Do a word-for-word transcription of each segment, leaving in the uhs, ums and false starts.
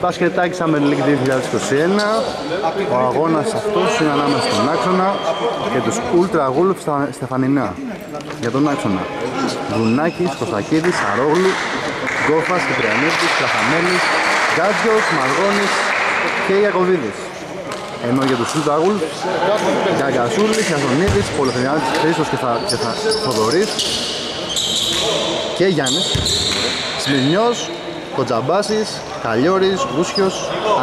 Μπασκετάκι Summer League δύο χιλιάδες είκοσι ένα. Ο αγώνας αυτός είναι ανάμεσα στον Άξονα και τους Ultra Wolf στα Στεφανινά. Για τον Άξονα Βουνάκης, Κωστακίδης, Αρόγλου, Γκόφας, Κυπριανίδης, Τραχαμένης, Γκάτζιος, Μαργώνης και Ιακωβίδης. Ενώ για τους Ultra Wolf Γκαγκασούλης, Ιασονίδης, Πολυθενιάδης, Χρήστος και Θοδωρής και Γιάννης, Σμυρνιός, Κοτζαμπάσης, Καλιόρης, Γούσιος,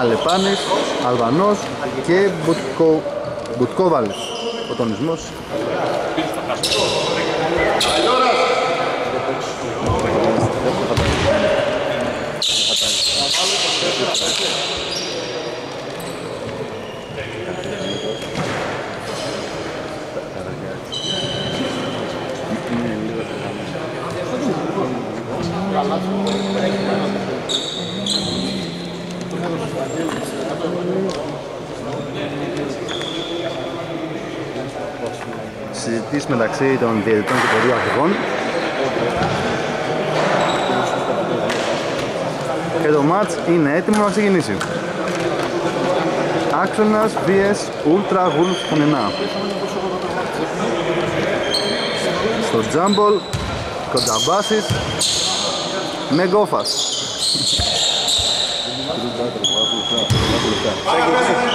Αλεπάνης, Αλβανός και Μπουτκο... Μπουτκόβαλης. Ο τονισμός. Συζητήσεις μεταξύ των διαιτητών και των δύο αρχηγών και το μάτς είναι έτοιμο να ξεκινήσει. Άξονας βι ες Ultra Wolf Πονενά. Στο τζάμπολ Κονταμπάσης με Γκόφας.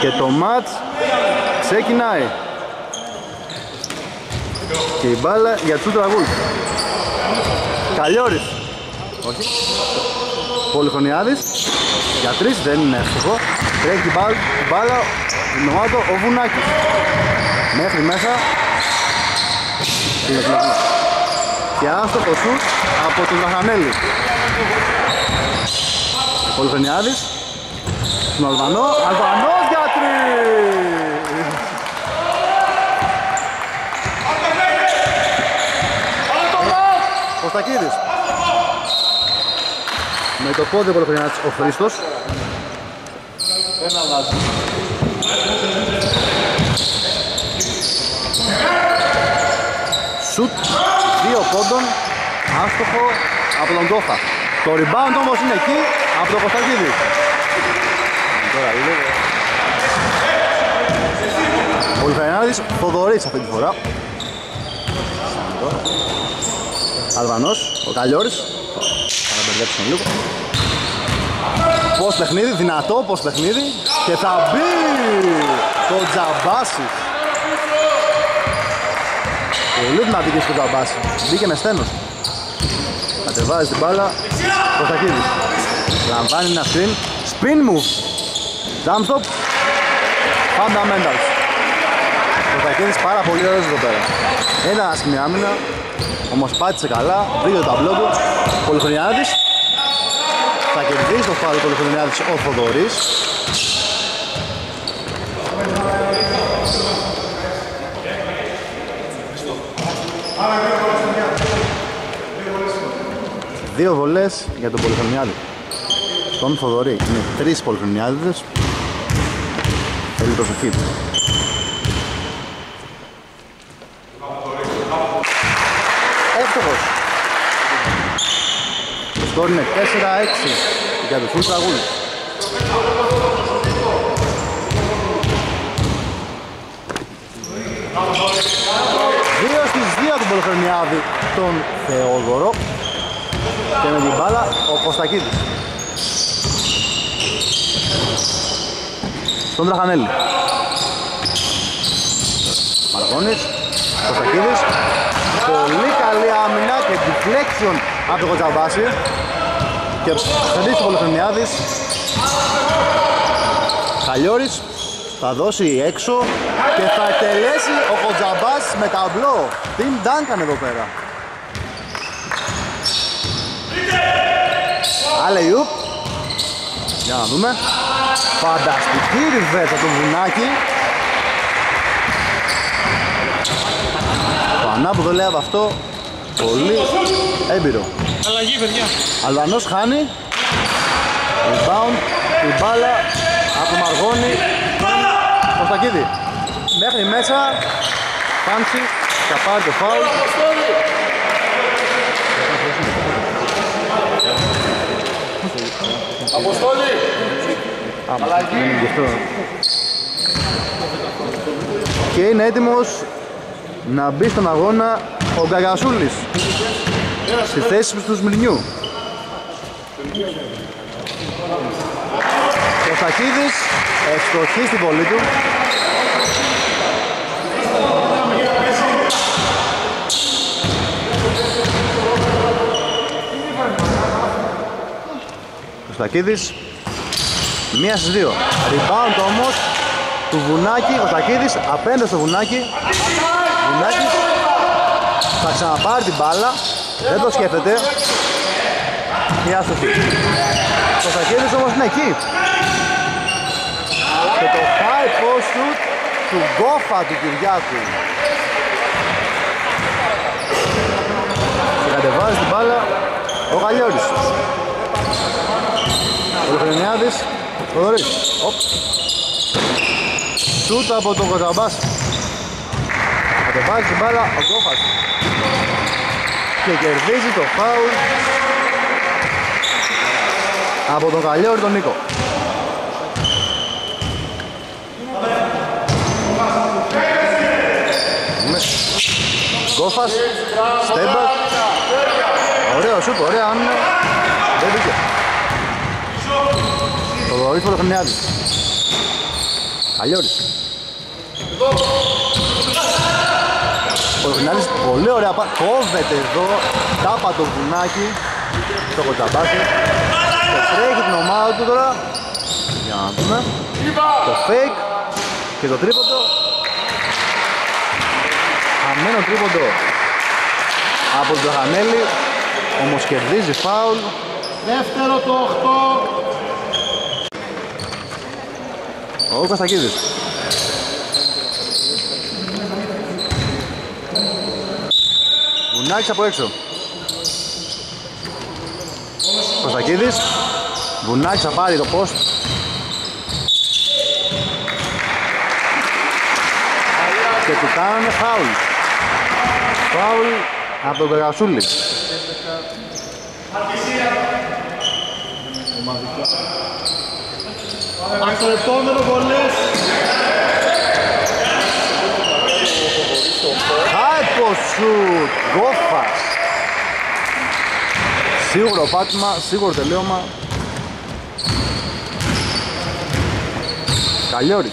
Και το μάτς ξεκινάει. Και η μπάλα για τους τραγούς. Καλιόρης. Όχι. Πολυχρονιάδης. Για τρεις δεν είναι εύστοχο. Τρέχει μπάλα ονομάτω ο Βουνάκης. Μέχρι μέσα. Και άστοχο σουτ από τον Βαχανέλη. Πολυχρονιάδης. Στον Αλβανό. Αλβανός για τρεις. Κωστακίδης. Με το πόδι Πολυχρονιάδης ο Χρήστος. Ένα βάζει. Σουτ δύο πόντων. Άστοχο από τον Τόφα. Το rebound όμως είναι εκεί από τον Κωστακίδη. Ο Λιχανιάδης Θοδωρής αυτή τη φορά. Αλβανός, ο Καλιόρης. Θα μπερδέψει τον λίγο. Πώς παιχνίδι, δυνατό πώς παιχνίδι. Και θα μπει το Τζαμπάσης. Πολύ δυνατική στο Τζαμπάσης. Μπήκε με στένος. Κατεβάζει την μπάλα. Κωστακίδης. Λαμβάνει ένα screen. Spin move. Jump stop. Fundamentals. Κωστακίδης πάρα πολύ ωραίος εδώ πέρα. Ένα άσχημη άμυνα. Όμως πάτησε καλά, βρήκε το ταμπλό του. Πολυχρονιάδης. Θα κερδίσει το φάουλ Πολυχρονιάδης ο Θοδωρής. Δύο βολές για τον Πολυχρονιάδη. Τον Θοδωρή. Είναι τρεις Πολυχρονιάδηδες. Θέλει προσοχή. Τώρα είναι τέσσερα έξι για τους Ultra Wolf. Δύο στις δύο του Πολυχρονιάδη τον Θεόδωρο και με την μπάλα ο Κωστακίδης. Στον Τραχανέλη. Μαργώνης, Κωστακίδης. Πολύ καλή άμυνα και deflection από τον Κοτζαμπάση. Και θα δείξει ο Πολυχρονιάδης. Καλιόρης θα δώσει έξω και θα εκτελέσει ο Κοτζαμπάς με ταμπλό. Τιμ Ντάνκαν εδώ πέρα. Αλεϊούπ. Για να δούμε. Φανταστική ριβέτα του Βουνάκη. Το ανάποδο λέει από αυτό. Πολύ έμπειρο. Αλλαγή, παιδιά. Αλβανός χάνει. Rebound, η μπάλα από Μαργώνη. Κωστακίδη. Μέχρι μέσα. Πάντσι. Θα πάρει το φάουλ. Αποστόλη! Αλλαγή! Και είναι έτοιμος να μπει στον αγώνα ο Γκαγασούλης στη θέση του Σμυρνιού. Ο Σακίδης ευστοχή στην βολή του. Ο Στακίδης, μία στις δύο. Rebound όμως του Βουνάκη. Ο Στακίδης απέναντι στο Βουνάκη. Βουνάκης θα ξαναπάρει την μπάλα. Δεν το σκέφτεται. Μια αστοχή. Ο Στακίδης όμως είναι εκεί. Και το high post shoot του Γκόφα του Κυριάκου. Και κατεβάζει την μπάλα ο Γαλιώρης. Πολυχρονιάδης, Θοδωρής, οπ, σούτα από τον Κοζαμπάς. Κατεβάζει την μπάλα ο Κόφας και κερδίζει το φάουλ από τον Γαλιώρη τον Νίκο. Κόφας, στέμπακ, ωραίο σουπ, ωραία άμυνα, δεν βγήκε. Θοδωρής Πολυχρονιάδης. Γαλιώρης. Πολυχρονιάδης, πολύ ωραία πα... Κόβεται εδώ, τάπα το Βουνάκι, το κοτσαμπάκι. Και τρέχει την ομάδα του τώρα. Για να δούμε. Το fake και το τρίποντο. Χαμένο τρίποντο από τον Τζαχανέλη. Όμως κερδίζει φάουλ. Δεύτερο το οκτώ. Ο Καστακίδης. Βουνάκης από έξω. Καστακίδης. Βουνάκης θα πάρει το post. Και του κάνουν φάουλ. Φάουλ από τον Γκαγασούλη. Από το επόμενο βολές. Χάιπο σουτ, Γκόφας. Σίγουρο πάτημα, σίγουρο τελείωμα. Γαλιώρης.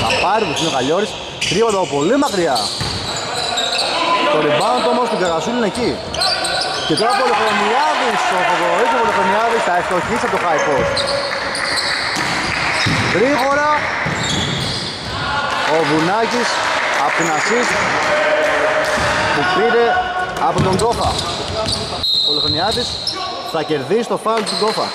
Θα πάρει που είναι ο Γαλιώρης. Τρίποντα πολύ μακριά. Το rebound όμως του Γκαγασούλη είναι εκεί. Και τώρα Πολυχρονιάδης, ο Θοδωρής ο Πολυχρονιάδης θα ευστοχίσει από το high post. Γρήγορα ο Βουνάκης από την assist που πήρε από τον Γκόφα. Ο Πολυχρονιάδης θα κερδίσει το foul του Γκόφα.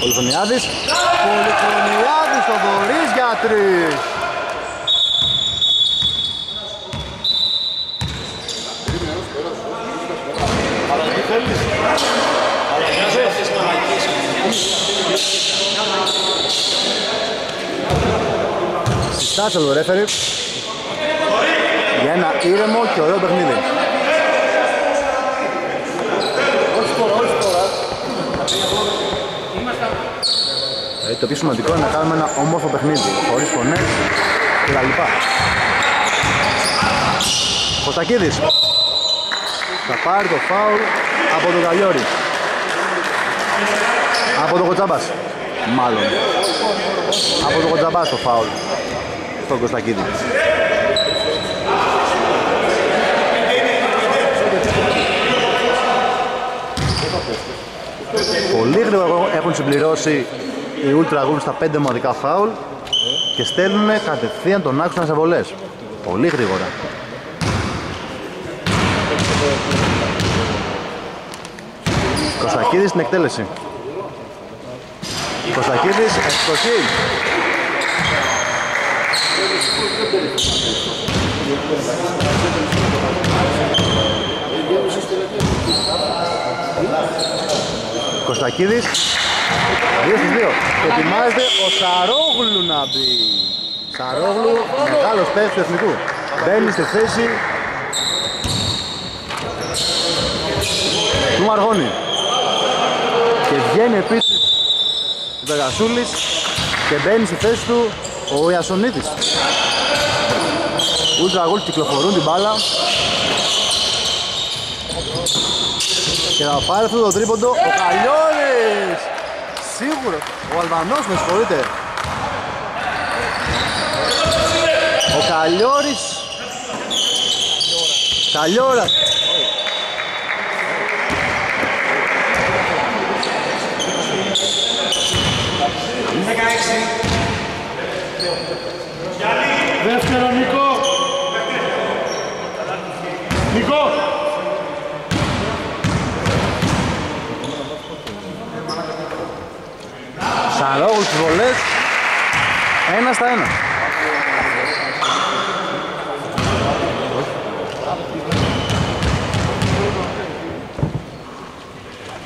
Πολυχρονιάδης, Πολυχρονιάδης ο Θοδωρής για τρεις. Συστάσε το ρέφερι για ένα ήρεμο και ωραίο παιχνίδι. Το πιο σημαντικό είναι να κάνουμε ένα όμορφο παιχνίδι, χωρίς φωνές και τα λοιπά. Κωστακίδης θα πάρει το φάουλ από τον Γαλιώρη. Από τον Κοτσαμπάς, μάλλον. Από τον Κοτσαμπάς το φάουλ στον Κωστακίδη. Πολύ γρήγορα έχουν συμπληρώσει οι Ultra Wolves στα πέντε ομαδικά φάουλ και στέλνουν κατευθείαν τον άξονα σε βολές. Πολύ γρήγορα. Κωστακίδης στην εκτέλεση. Κωστακίδης ευστοχή. Κωστακίδης, δύο στους δύο. Ετοιμάζεται ο Σαρόγλου να μπει. Σαρόγλου, μεγάλος παίκτης του εθνικού. Μπαίνει στη θέση του Μαργώνη. Και βγαίνει επίσης ο Πεγασούλης και μπαίνει στη θέση του ο Ιασονίτης. Ούτζα γουλ κυκλοφορούν την μπάλα. Και θα πάρει αυτό το τρίποντο ο Καλιώνης. Σίγουρο, ο Αλβανός, με συγχωρείτε. Ο Καλιώρης. Καλιώρας. Δεύτερο Νικό. Νικό. Σαρόγλου στις βολές, ένα στα ένα.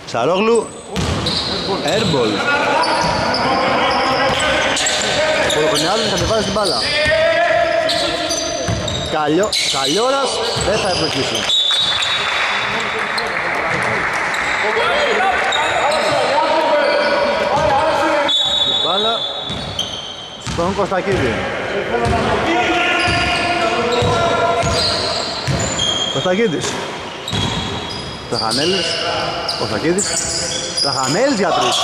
Σαρόγλου, airball. Ο Κολοκονιάδης θα ανεβάζει την μπάλα. Καλιο... Καλιώρας δεν θα εποχίσει. Στον Κωστακίδη. Κωστακίδης. Τραχανέλης. Κωστακίδης. Τραχανέλης για τρεις.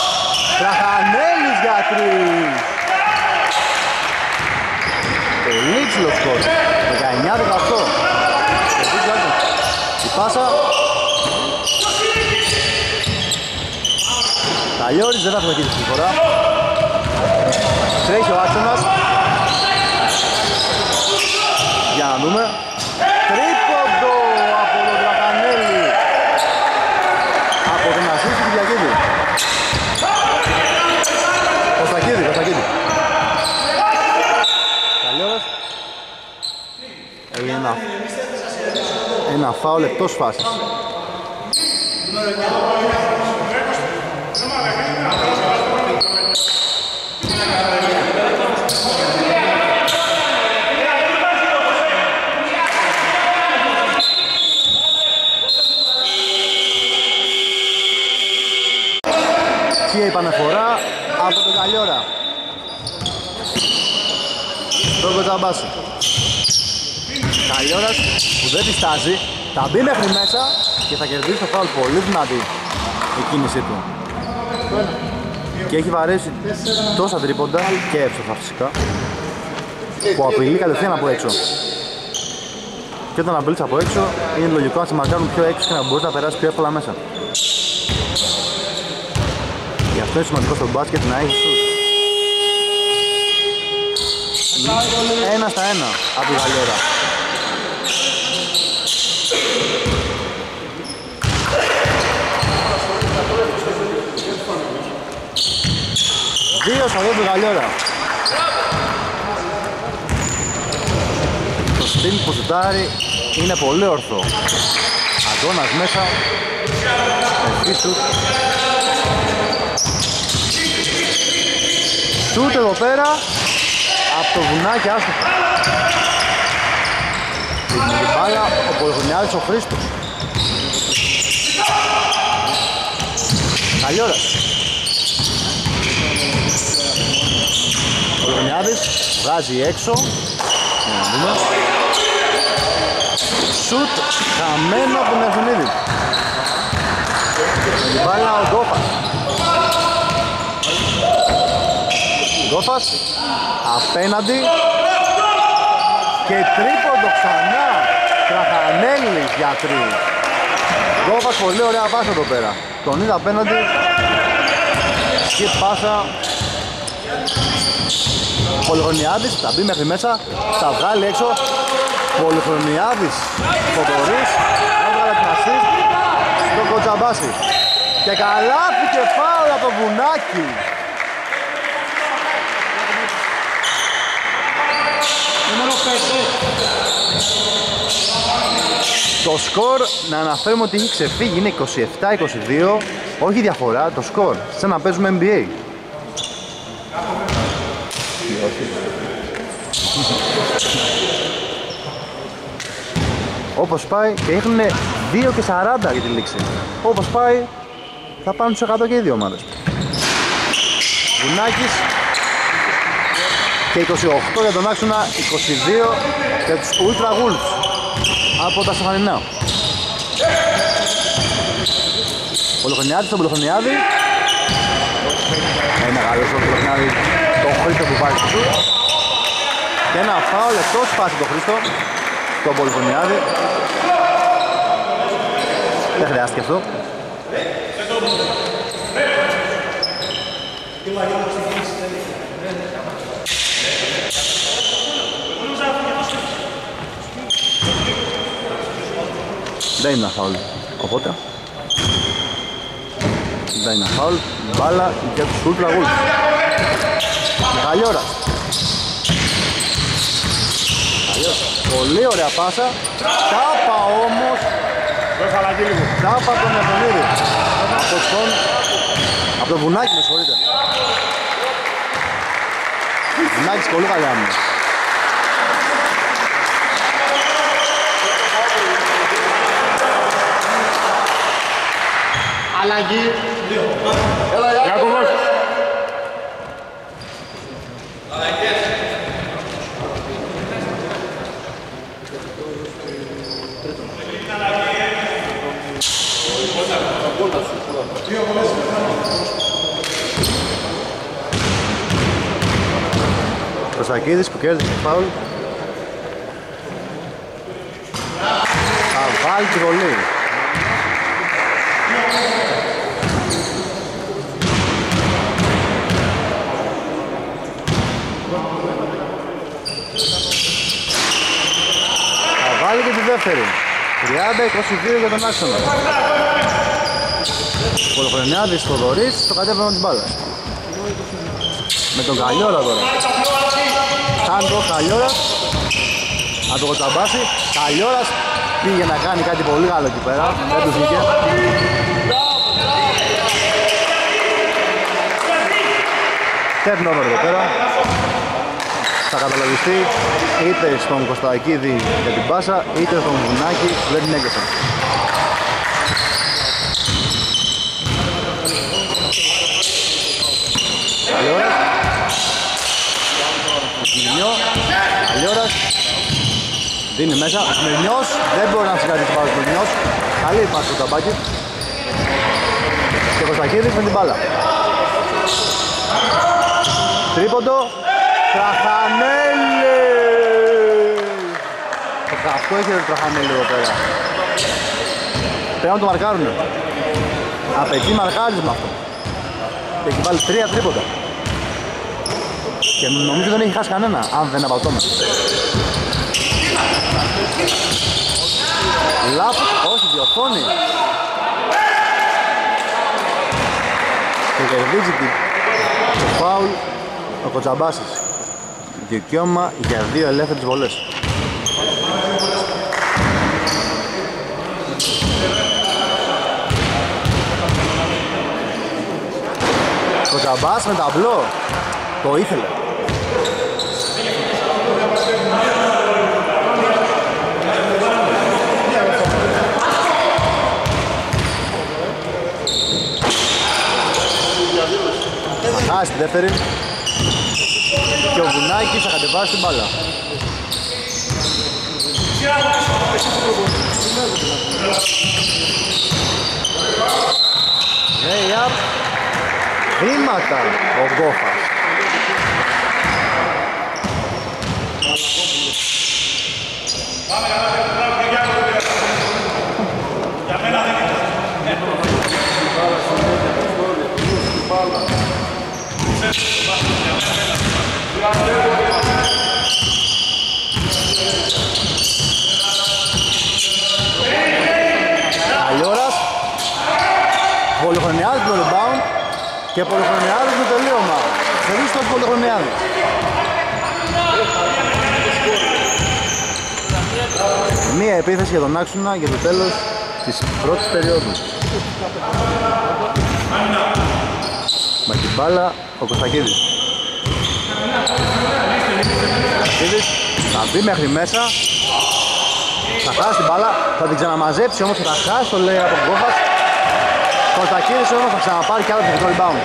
Τραχανέλης για τρεις. Πολύ ψηλό σκορ. δεκαεννιά δεκαοκτώ. Η πάσα. Καλιώρης δεν θα φωτοκίνησε τη φορά. Τρέχει ο άξονας. Για να δούμε. Τρίποντο από τον Τραχανέλη. Από την ασύση του Κυριακίδη. Κωστακίδη, Κωστακίδη. Καλιώρας. Έγινε ένα, ένα φάουλ εκτός φάσης. Και η πανεφορά από τον Καλιώρα. Στον Κοτζαμπάση. Καλιώρας που δεν τη στάζει, θα μπει μέχρι μέσα και θα κερδίσει το φάουλ. Πολύ δυνατή η κίνησή του. Και έχει βαρέσει τόσα τρίποντα και έψοφα φυσικά, που απειλεί κατευθείαν από έξω. Και όταν απειλείς από έξω, είναι λογικό να σε μαρκάρουν πιο έξω και να μπορεί να περάσει πιο εύκολα μέσα. Γι' αυτό είναι σημαντικό στο μπάσκετ να έχει σουτ. Ένα στα ένα από τη Γαλλιέρα. Δύο στα δύο του Γαλλιέρα. Το στυλ που σουτάρει είναι πολύ ορθό. Αγώνας μέσα. Ευχή σουτ. Σούτ εδώ πέρα, από το βουνάκι άστοχα. Την μπάλα ο Πολυγωνιάδης ο Χρήστος. Καλιώρας. Ο Πολυγωνιάδης βγάζει έξω. Σούτ χαμένο από τον Ιασονίδη. Την μπάλα ο Γκόφας. Γκόφας, απέναντι και τρίποντο ξανά, Τραχανέλης για τρεις. Γκόφας, πολύ ωραία πάσα εδώ πέρα, τον είδα απέναντι και πάσα. Πολυγωνιάδης, θα μπει μέχρι μέσα, θα βγάλει έξω. Πολυγωνιάδης, Φωτορής, έβγαλε την ασίστ στον Κοτζαμπάση. Και καλάθι και φάουλ από το βουνάκι. Το σκορ, να αναφέρουμε ότι έχει ξεφύγει, είναι είκοσι επτά είκοσι δύο. Όχι διαφορά, το σκορ. Σαν να παίζουμε εν μπι έι. Όπως πάει, και έχουν δύο και σαράντα για τη λήξη. Όπως πάει, θα πάνε στους εκατό και οι δύο ομάδες. Βουνάκης και είκοσι οκτώ για τον άξονα, είκοσι δύο για τους Ultra Wolves από τα Στεφανινά. Πολοχρονιάδη στον Πολοχρονιάδη. Είναι μεγάλος ο Πολοχρονιάδη, τον Χρήστο που πάει στο σου. Και ένα φάουλ εκτός πάση τον Χρήστο, τον Πολοχρονιάδη. Δεν χρειάστηκε αυτό. Δεν είναι ένα φάουλ, οπότε δεν είναι ένα φάουλ, μπάλα για τους Ultra Wolves. Μεγάλη ώρα. Πολύ ωραία πάσα. Τάπα όμως. Τάπα τον Εβδομίδη. Από το Βουνάκι, με συγχωρείτε. Βουνάκης πολύ καλή άμυνα. Αλλαγή. Γιάκωβος. Αλλαγές. Κωστακίδης που κέρδισε φάουλ. Θα βάλει τη βολή. Θα βάλει και τη δεύτερη. τριάντα είκοσι δύο για τον άξονα. Πολοχρονιάδης, Θοδωρής, το κατέβαιναν την μπάλα. Με τον Καλλιόρα τώρα. Τάντο, Καλλιόρας. Αν το κοτσαμπάσει. Καλλιόρας πήγε να κάνει κάτι πολύ άλλο εκεί πέρα. Δεν του βγήκε. Τέρνοβερ εδώ πέρα. Θα καταλογιστεί είτε στον Κωστακίδη για την πάσα, είτε στον Βουνάκη που δεν την έγκρισαν. Καλλιόρας. Καλλιόρας. Δίνει μέσα. Ο Σμυρνιός. Δεν μπορεί να συγκρατήσει την μπάλα ο Σμυρνιός. Καλή πάση του Ταμπάκη. Και ο Κωστακίδης με την μπάλα. Τρίποντο. Τραχανέλη! Αυτό έχει το Τραχανέλη εδώ πέρα. Πρέπει να το μαρκάρουνε. Απαιτεί μαρκάρισμα αυτό. Και έχει βάλει τρία τρίποτα. Και νομίζω δεν έχει χάσει κανένα, αν δεν απαλτώμε. Λάπτ, όχι, διορθώνει. Και κερδίζει το φάουλ ο Κοτσαμπάσης. Δικαίωμα για δύο ελεύθερες βολές. Ο Τζαμπάς με ταμπλό. Το ήθελε. Θα χάσει τη δεύτερη. Και ο Βουνάκης θα κατεβάσει την μπάλα. Hey, βήματα ο Γκόφας. Καλλιόρας. Πολυχρονιάδης το rebound. Και Πολυχρονιάδης με τελείωμα. Χρήστος Πολυχρονιάδης. Μία επίθεση για τον άξονα για το τέλος της πρώτης περίοδου. μπάλα ο Κωνστακίδης. Κωνστακίδης θα μπει μέχρι μέσα, θα χάσει την μπάλα, θα την ξαναμαζέψει όμως, θα τα χάσει, το λέει από τον Κόφας. Κωνστακίδης όμως θα ξαναπάρει κι άλλο το rebound.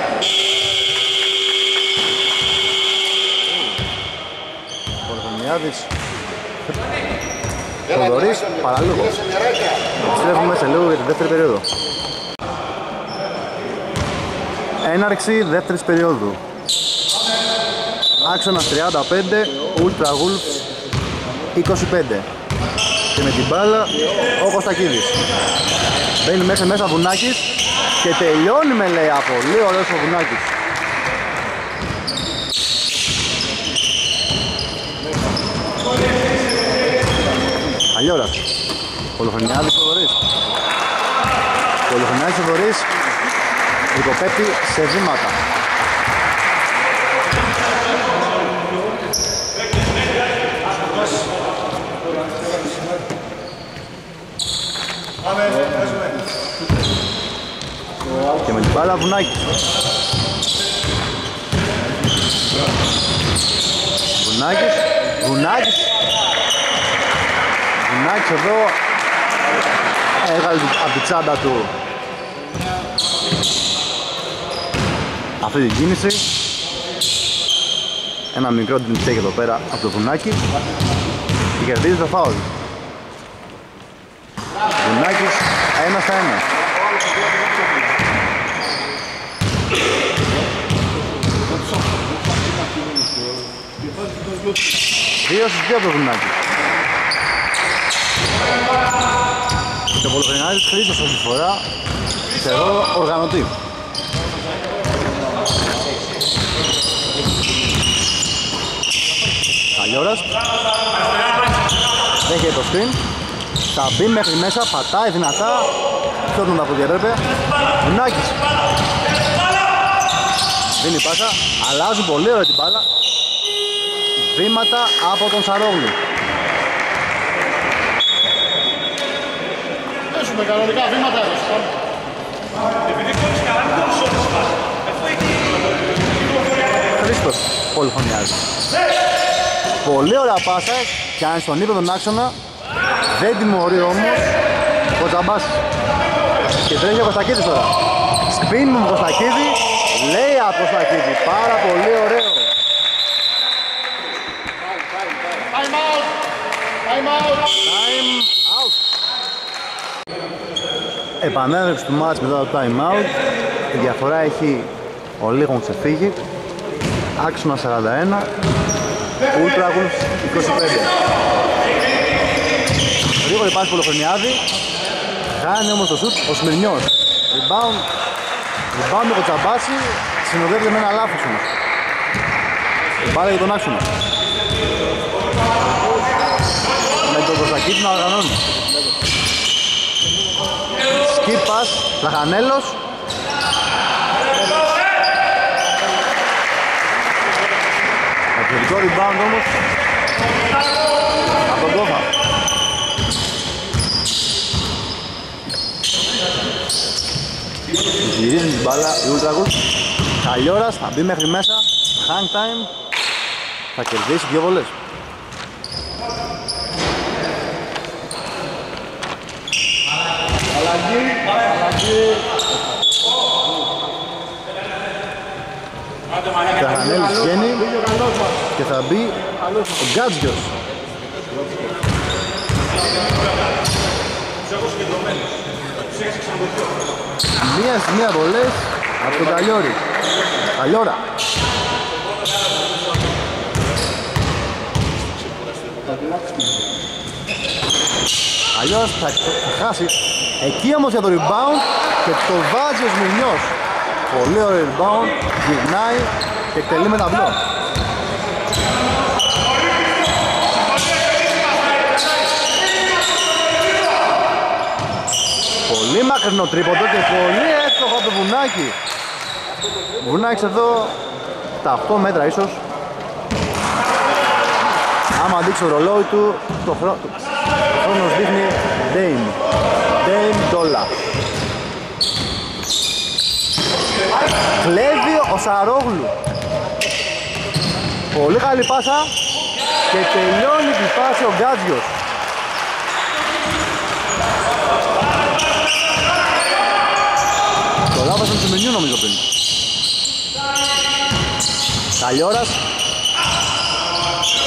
Κορδονιάδης Θοδωρής, παραλίγο. Επιστρέφουμε σε λίγο για την δεύτερη περίοδο. Έναρξη δεύτερης περίοδου. Άξονας τριάντα πέντε, Ultra Wolves είκοσι πέντε. Και με την μπάλα ο Κωνστακίδης. Μπαίνει μέσα μέσα Βουνάκης και τελειώνει με λέει πολύ ωραίος ο Βουνάκης. Αλλιώρας. Πολυχρονιάδης Θοδωρής. Πολυχρονιάδης Θοδωρής. Υποπέμπει σε βήματα. Και με την μπάλα Βουνάκη. Βουνάκης, Βουνάκης. Βουνάκης εδώ έβγαλε από την τσάντα του αυτή την κίνηση. Ένα μικρό τσέκ εδώ πέρα από το Βουνάκη και κερδίζει το φάουλ. Βουνάκης ένα στα ένα. Δύο στους δύο από το Βουνάκη. Και ο Πολυχρονιάδης Χρήστος αυτή τη φορά σε ρόλο οργανωτή. Καλλιώρας δεν έχει το σπιν, θα μπει μέχρι μέσα, πατάει δυνατά, φτιάχνουν τα πόδια έπρεπε. Βουνάκης δίνει πάσα, αλλάζουν πολύ ωραία την μπάλα, βήματα από τον Σαρόγλου. Παίζουμε κανονικά βήματα εδώ σπάνω. Επειδή χωρίς κανένα δεν μπορούσε όλες πάνε. Αυτό εκεί Χρήστος Πολυχρονιάδης. Πολύ ωραία πάσα και αν στον ύπνο τον άξονα δεν τιμωρεί όμως ο Τζαμπάς. Και τρέχει ο Κωνστακίδης τώρα. Σπιν μου Κωνστακίδη, λέει από Κωνστακίδη, πάρα πολύ ωραίο. Time out! Time out! Time out! Επανέλευση του μάτς μετά το time out. Η διαφορά έχει ο Λίγων ξεφύγει. Άξονα σαράντα ένα. Ultra Wolves είκοσι πέντε. Γρήγορη πάση Πολυχρονιάδη. Χάνει όμως το σουτ ο Σμυρνιός. Rebound. Rebound με το Τσαμπάση. Συνοδεύεται με ένα λάθος όμως. Πάλι για τον άξονα. Με τον Κωνστακίδη να οργανώνει. Skip pass. Λαχανέλος. Εξαιρετικό rebound όμως από τον Κόφα. Γυρίζουν την μπάλα οι Ultra Wolves. Καλλιώρας θα μπει μέχρι μέσα. Hang time. Θα κερδίσει δύο βολές. Αλλαγή, αλλαγή. Θα ανέλθει βγαίνει και θα μπει ο Γκάτζιος. Μία σημεία βολές από τον Καλλιώρη. Καλλιώρα. Καλλιώρας θα χάσει. Εκεί όμως για το rebound και το βάζει ο Σμυρνιός. Πολύ ωραίο rebound, γυρνάει και εκτελεί με ταμπλό. Πολύ μακρινό τρίποντο και πολύ εύστοχο από το Βουνάκι. Βουνάκης εδώ τα οκτώ μέτρα ίσως. Άμα δείξει το ρολόι του, το χρόνο χρόνος δείχνει Dame. Dame Dollar. Κλέβει ο Πασαρόγλου. Πολύ καλή πάσα και τελειώνει τη φάση ο Γκάτζιος. Το λάβασαν του μενιού νομίζω πριν. Καλλιόρας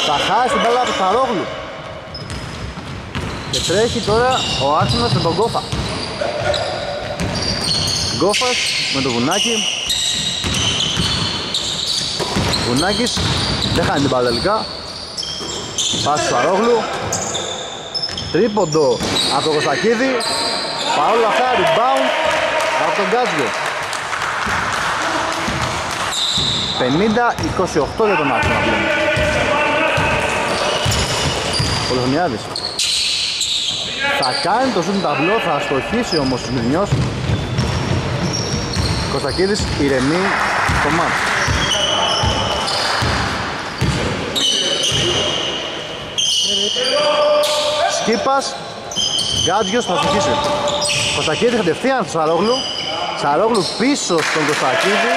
θα χάσει την μπάλα του Πασαρόγλου και τρέχει τώρα ο άξονας με τον Κόφα. Γκόφας με το βουνάκι. Βουνάκης δεν χάνει την μπάλα τελικά. Πάση του Σαρόγλου. Τρίποντο από τον Κωστακίδη. Παρόλα αυτά rebound από τον Γκάτζιο. πενήντα είκοσι οκτώ για τον άξονα πλέον. Ο Λεωνιάδης θα κάνει το σουτ ταυλό, θα αστοχίσει όμως ο Σμυρνιός. Κωστακίδης ηρεμεί το μάτς. Σκύπας, Γκάτζιος θα αστοχίσει. Κωστακίδη κατευθείαν στο Σαρόγλου. Σαρόγλου πίσω στον Κωστακίδη.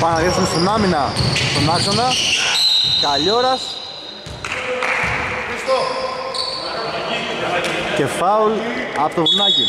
Παναγεύσουν στην άμυνα στον άξονα. Καλλιόρας. Και φάουλ από το βουνάκι.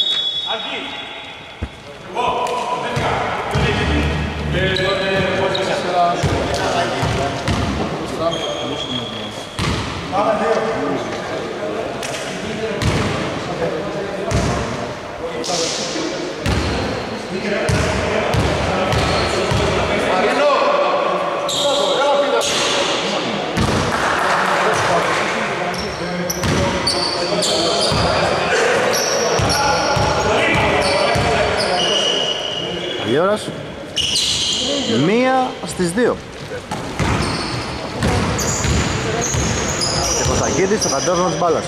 Μία στις δύο. Και Κωστακίδης στο κατέβασμα της μπάλας.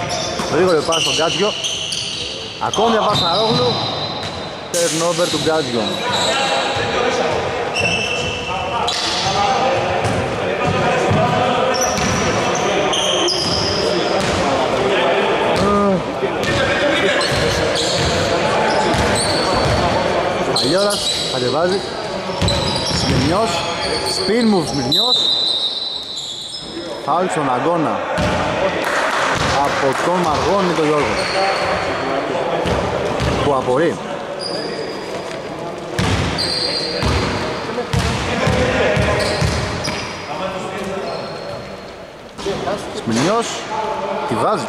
Γρήγορο πάση στον Γκάτζιο. Ακόμη μια πάση στον Αρόγλου. Turnover του Γκάτζιο. Καλλιόρας κατεβάζει. Σμυρνιός, spin move Σμυρνιός. Φάουλ στον αγώνα από τον Μαργόνη τον Γιώργο που απορεί. Σμυρνιός τη βάζει.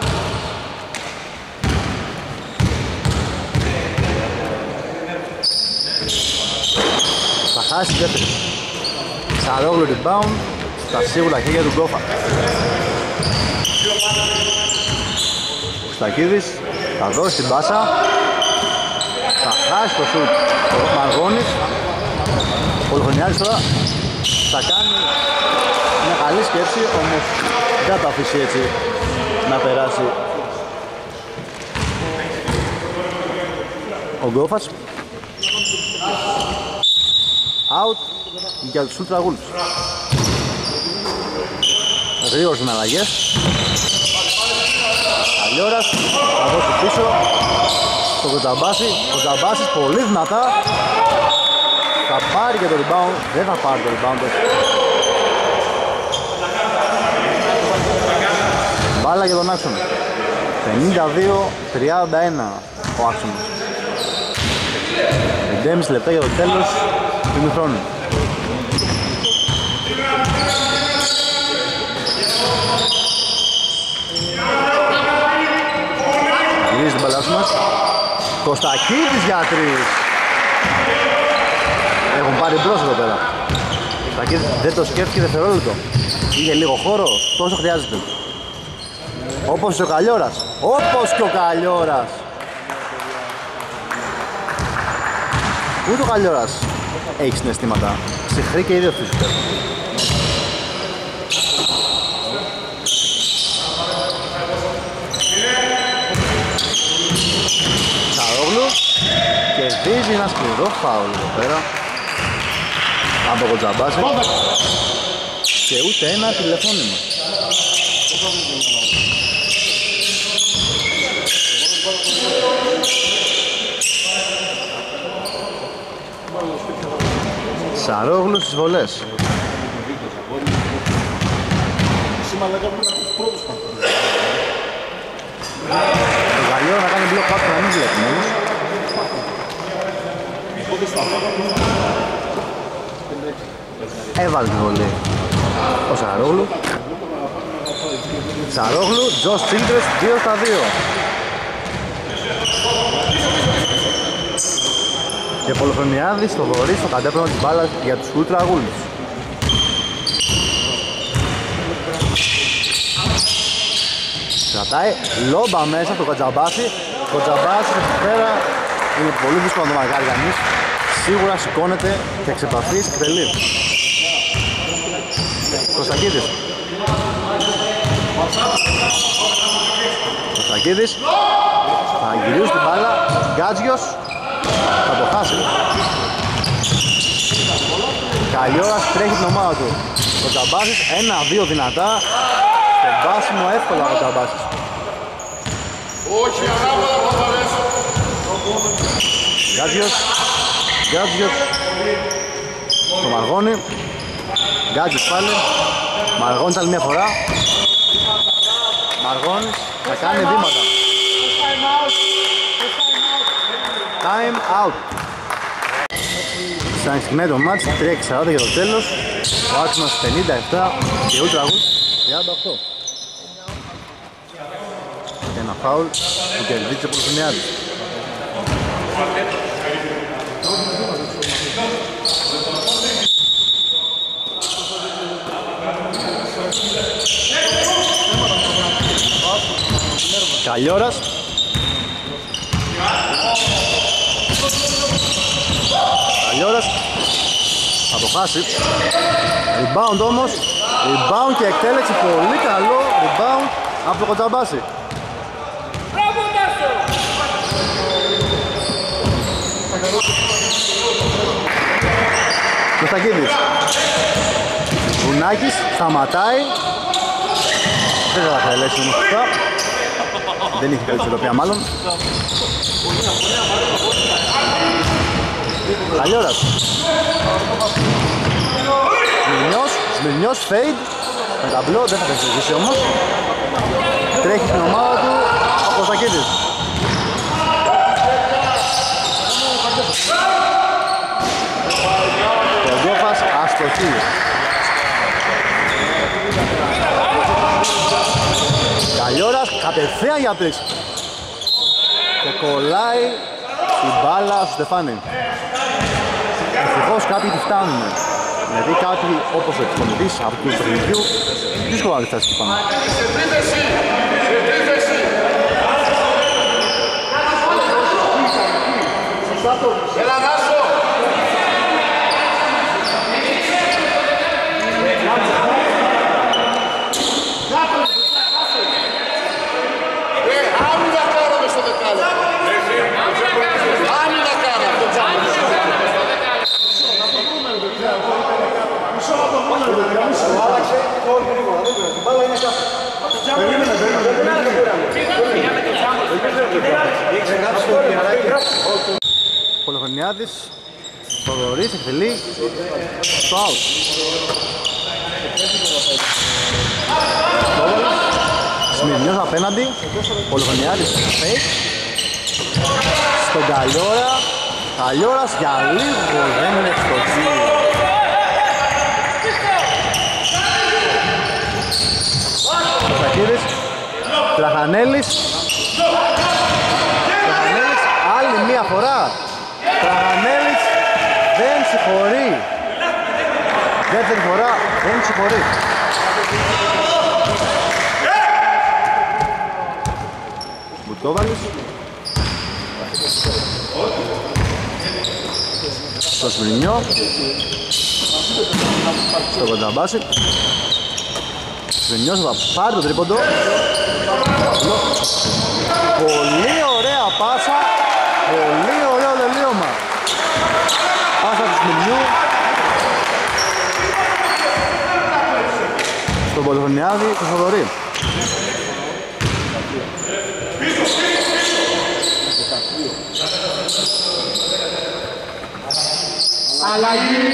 Θα χάσει δεύτερη. Σαρόγλου rebound, στα σίγουρα χέρια του Γκόφα. Ο Στακίδης θα δώσει την πάσα. Θα χάσει το σουτ ο Μαργόνης. Ο Λοχνιάδης τώρα θα κάνει μια καλή σκέψη, όμως δεν θα αφήσει έτσι να περάσει ο Γκόφας. Out για τους Ultra Wolves. Γρήγορες συναλλαγές. Καλλιόρας θα δώσει πίσω στον Κονταμπάση. Κονταμπάσης πολύ δυνατά. Θα πάρει και το rebound. Δεν θα πάρει το rebound. Μπάλα για τον άξονα. πενήντα δύο τριάντα ένα ο άξονας. πέντε και μισό λεπτά για το τέλος. Χρόνου. Γυρίζει την μπαλά μας. Κωστακίδης για τρεις. Έχουν πάρει μπρος εδώ πέρα. Κωστακίδης δεν το σκέφτηκε δευτερόλεπτο. Είχε λίγο χώρο, τόσο χρειάζεται. Όπως και ο Καλλιόρας. Όπως και ο Καλλιόρας. Ούτε ο Καλλιόρας έχει συναισθήματα. Ψυχρή και ίδιο φύσου. Σαρόγλου κερδίζει ένα σκληρό φάουλ εδώ πέρα από τον Τζαμπάση και ούτε ένα τηλεφώνημα. Σαρόγλου στις βολές. Ο Γαλλιό να κάνει μπλοκ κάτω να μην βλέπουμε όμως. Έβαλε τη βολή ο Σαρόγλου. Σαρόγλου, Τζος Τσίλντρες, δύο στα δύο. Και Πολυφωνιάδης στο βορρή στο κατέπλωνο της μπάλας για τους Ultra Wolves. Κρατάει λόμπα μέσα στο Κοντζαμπάση. Κοντζαμπάση εκεί πέρα είναι πολύ δύσκολο να το μαρκάρει κανείς. Σίγουρα σηκώνεται και ξεπαθεί και τελεί. Κωνστακίδης. Κωνστακίδης θα γυρίσει την μπάλα. Γκάτζιος θα το χάσει. Καλλιόρας τρέχει την ομάδα του. Ο Τζαμπάσης ένα δύο δυνατά. Το μπάσιμο εύκολα ο Τζαμπάσης. Γκάτζιος. Γκάτζιος το μαργώνει. Γκάτζιος πάλι. Μαργώνης άλλη μια φορά. Μαργώνης θα κάνει βήματα. Time out. Σαν στιγμέ το μάτς, τρία σαράντα για το τέλος. Ο Άξονας πενήντα επτά και Ultra Wolves τριάντα οκτώ. Και ένα φάουλ που κερδίζει ο Πολυφωνιάδης. Καλλιόρας. Καλλιόρας θα το χάσει. Rebound όμως. Rebound και εκτέλεξη πολύ καλό. Rebound από το Κοντζαμπάση. Κωνστακίδης. Βουνάκης σταματάει. Δεν θα εκτελέσει όμως αυτά. Δεν είχε καλή ισορροπία μάλλον. Καλλιόρας. Σμυρνιός, Σμυρνιός, fade. Με ταμπλό, δεν θα καθυστερήσει όμως. Τρέχει την ομάδα του ο Κωνστακίδης. Κοντζόφας, αστοχή. Καλλιόρας κατευθείαν για τρεις. Και κολλάει την μπάλα στο Στεφάνι. Ευτυχώς κάποιοι τη φτάνουν. Δηλαδή κάποιοι όπως ο εξοπονητής από του παιχνιδιού δύσκολα να τη φτάσει εκεί πάνω. Πολυφωνιάδης, Θοδωρής, εκτελεί στο out. Σμυρνιός απέναντι, Πολυφωνιάδης, fake. Στον Καλλιόρα, Καλλιόρας για λίγο δεν είναι στο τζι. Κωνστακίδης, Τραχανέλης. Τραχανέλης, άλλη μία φορά. Τραχανέλης δεν συγχωρεί. Δεύτερη φορά δεν συγχωρεί. Μπουτκόβαλης. Στο Σμυρνιό. Στο Κοντζαμπάση. Σμυρνιός θα πάρει το τρίποντο. Πολύ ωραία πάσα. Πολύ ωραίο τελείωμα. Πάσα του Σμυρνιού στον Πολυφωνιάδη του Θοδωρή. Αλλαγή.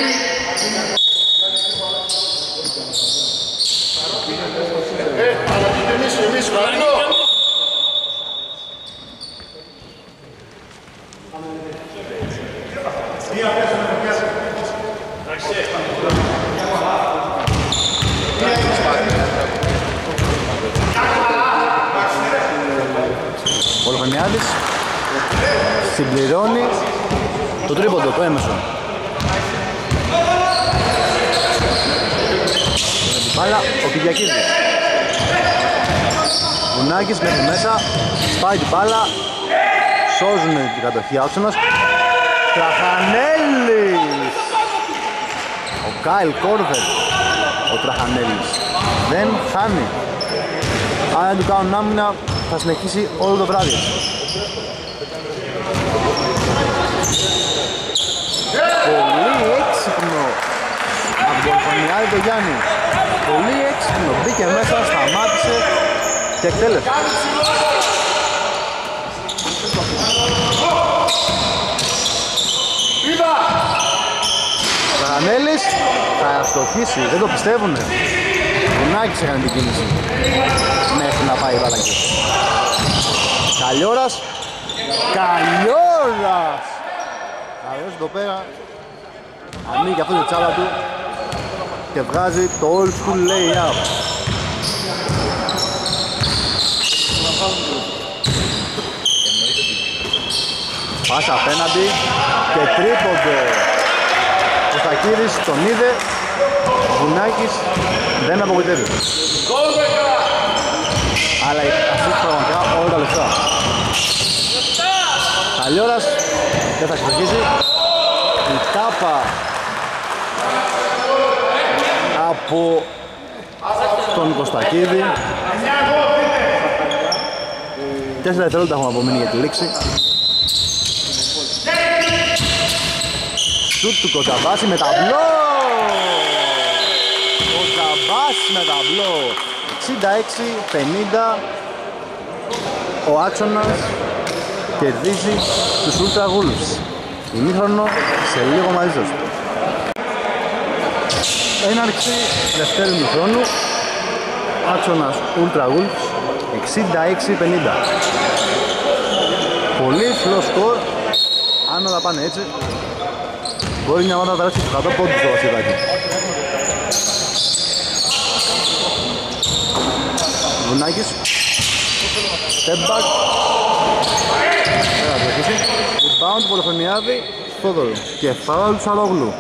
Συμπληρώνει το τρίποντο, το έμεσο. Μπάλα, ο Κυριακίδης. Βουνάκης μέχρι μέσα, σπάει την μπάλα, σώζουν την κατοχή άξονας. Τραχανέλης! Ο Κάιλ Κόρβερ, ο Τραχανέλης, δεν χάνει. Αν δεν του κάνουν άμυνα, θα συνεχίσει όλο το βράδυ. Πολύ έξυπνο από τον Πολυφωνιάδη τον Γιάννη. Πολύ έξυπνο, μπήκε μέσα, σταμάτησε και εκτέλεσε. Ο Καρανέλης θα αστοχίσει, δεν το πιστεύουνε. Βουνάκης έκανε την κίνηση μέχρι να πάει η μπάλα εκεί. Καλλιώρας, Καλλιώρας! Καλώς εδώ πέρα, ανοίγει αυτό το τσάλα του και βγάζει το old school layout. Πάσα απέναντι και τρίποντο. Ο Στακίδης τον είδε, ο Βουνάκης δεν απογοητεύει. Αλλά αυτοί πραγματικά όλα τα λεφτά. Καλλιώρας δεν θα ξεχωρίζει. Η τάπα από τον Κωστακίδη. Τέσσερα δευτερόλεπτα έχουμε απομείνει για τη λήξη. Σουτ του Κοτσαμπάση με ταμπλό. Κοτσαμπάση με ταμπλό. εξήντα έξι πενήντα. Ο άξονας κερδίζει τους Ultra Wolves. Ημίχρονο σε λίγο μαζί σας. Έναρξη δευτέρου ημιχρόνου, άξονας Ultra Wolves εξήντα έξι πενήντα. Πολύ υψηλό σκορ. Αν όλα πάνε έτσι, μπορεί μια ομάδα να περάσει στους εκατό πόντους στο Βασιλάκι. Βουνάκης, step back. Rebound Πολυφωνιάδη, Θόδωρο και φάουλ Σαρόγλου.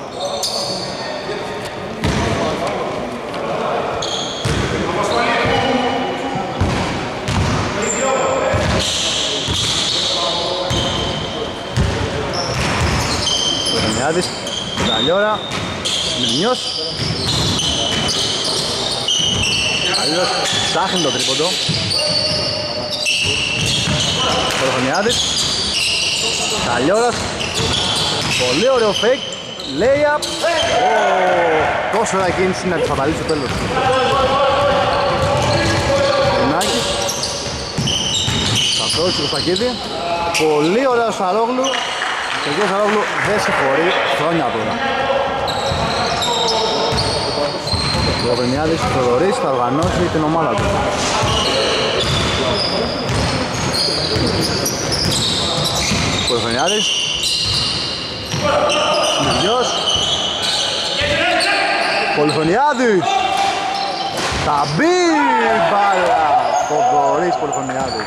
Πολυφωνιάδης, Καλλιώρα, Μυρνιός. Καλλιώρας ψάχνει το τρίποντο. Πολυφωνιάδης, Καλλιώρας, πολύ ωραίο fake, lay-up. Τόσο ωραία κίνηση να εξαφανίσει το τέλος. Κονάκης, Σαφρός του Στακίδη, πολύ ωραίο Σαρόγλου. Και ο κ. Σαρόγλου δεν συγχωρεί χρόνια τώρα. Ο Βενιάδης Θοδωρής θα οργανώσει την ομάδα του. Πολυφωνιάδης, Μυρνιός, Πολυφωνιάδης, θα μπει η μπάλα, Θοδωρής Πολυφωνιάδης.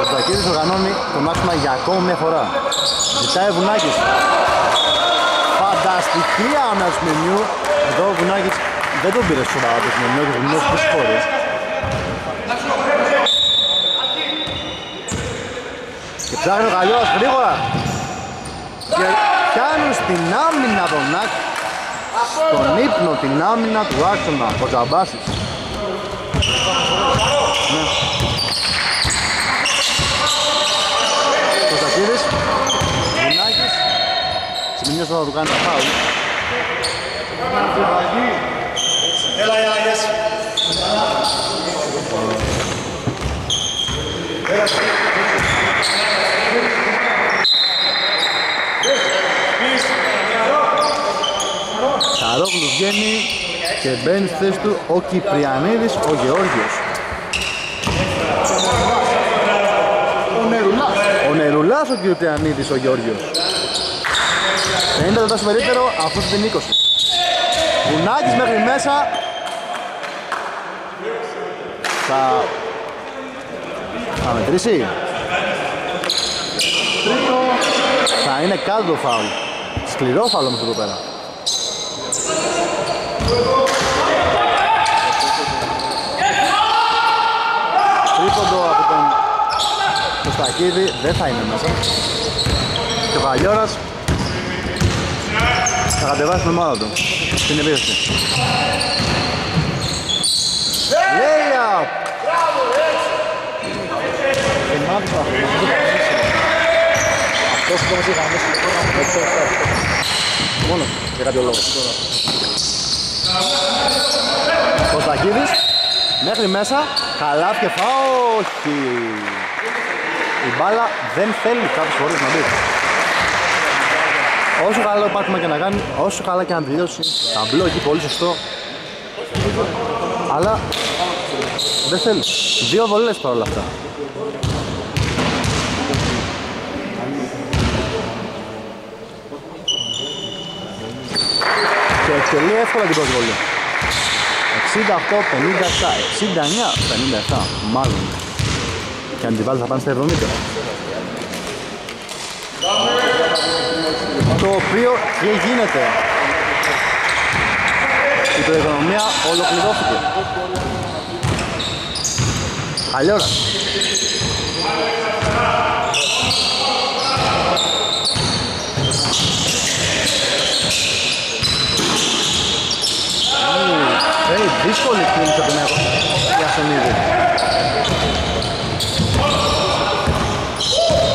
Ο Στακίδης οργανώνει τον άξονα για ακόμη μια φορά. Ζητάει ο Βουνάκης. Φανταστική άμυνα του Μυρνιού. Εδώ ο Βουνάκης δεν τον πήρε σοβαρά το Μυρνιό και ο Μυρνιός πήρε χώρες. Και ψάχνει ο Καλλιώρας γρήγορα. Και πιάνουν στην άμυνα τον Άκ. Στον ύπνο την άμυνα του άξονα, ο Τζαμπάσης. Κοτσακίδης, Βουνάκης. Συμμηνίως θα του κάνει τα φάουλ. Έλα οι Άγιες. Έλα. Παπαδόπουλος βγαίνει και μπαίνει στη θέση του ο Κυπριανίδης, ο Γεώργιος. Ο Νερουλάς, ο Νερουλάς ο Κυπριανίδης, ο Γεώργιος. πενήντα το περίπτερο, αυτός την είκοσι. Βουνάκης μέχρι μέσα. Θα... θα μετρήσει. Τρίτο. Θα είναι κάτω το φάουλ. Σκληρό φάουλ όμως εδώ πέρα. Τρίποντο από τον Κωστακίδη, δεν θα είναι μέσα. Και ο Βαγιώρας θα κατεβάσει την ομάδα του στην επίθεση. Λέια! Αυτός που μας είχαμε μόνο για κάποιο λόγο. Κωστακίδης, μέχρι μέσα, χαλά και φάω, όχι. Η μπάλα δεν θέλει κάποιες φορές να μπει. Όσο καλό πάτημα και να κάνει, όσο καλά και να τελειώσει, ταμπλό εκεί πολύ σωστό. Αλλά δεν θέλει. Δύο βολές παρόλα αυτά. Και εκτελεί εύκολα την πρώτη βολή. εξήντα οκτώ πενήντα επτά, εξήντα εννιά πενήντα επτά μάλλον. Και αν τη βάλει θα πάνε στα εβδομήντα. Το οποίο και γίνεται. Η προοικονομία ολοκληρώθηκε. Αλλιώς. Φέρει δύσκολη κίνηση από την Ιασονίδη.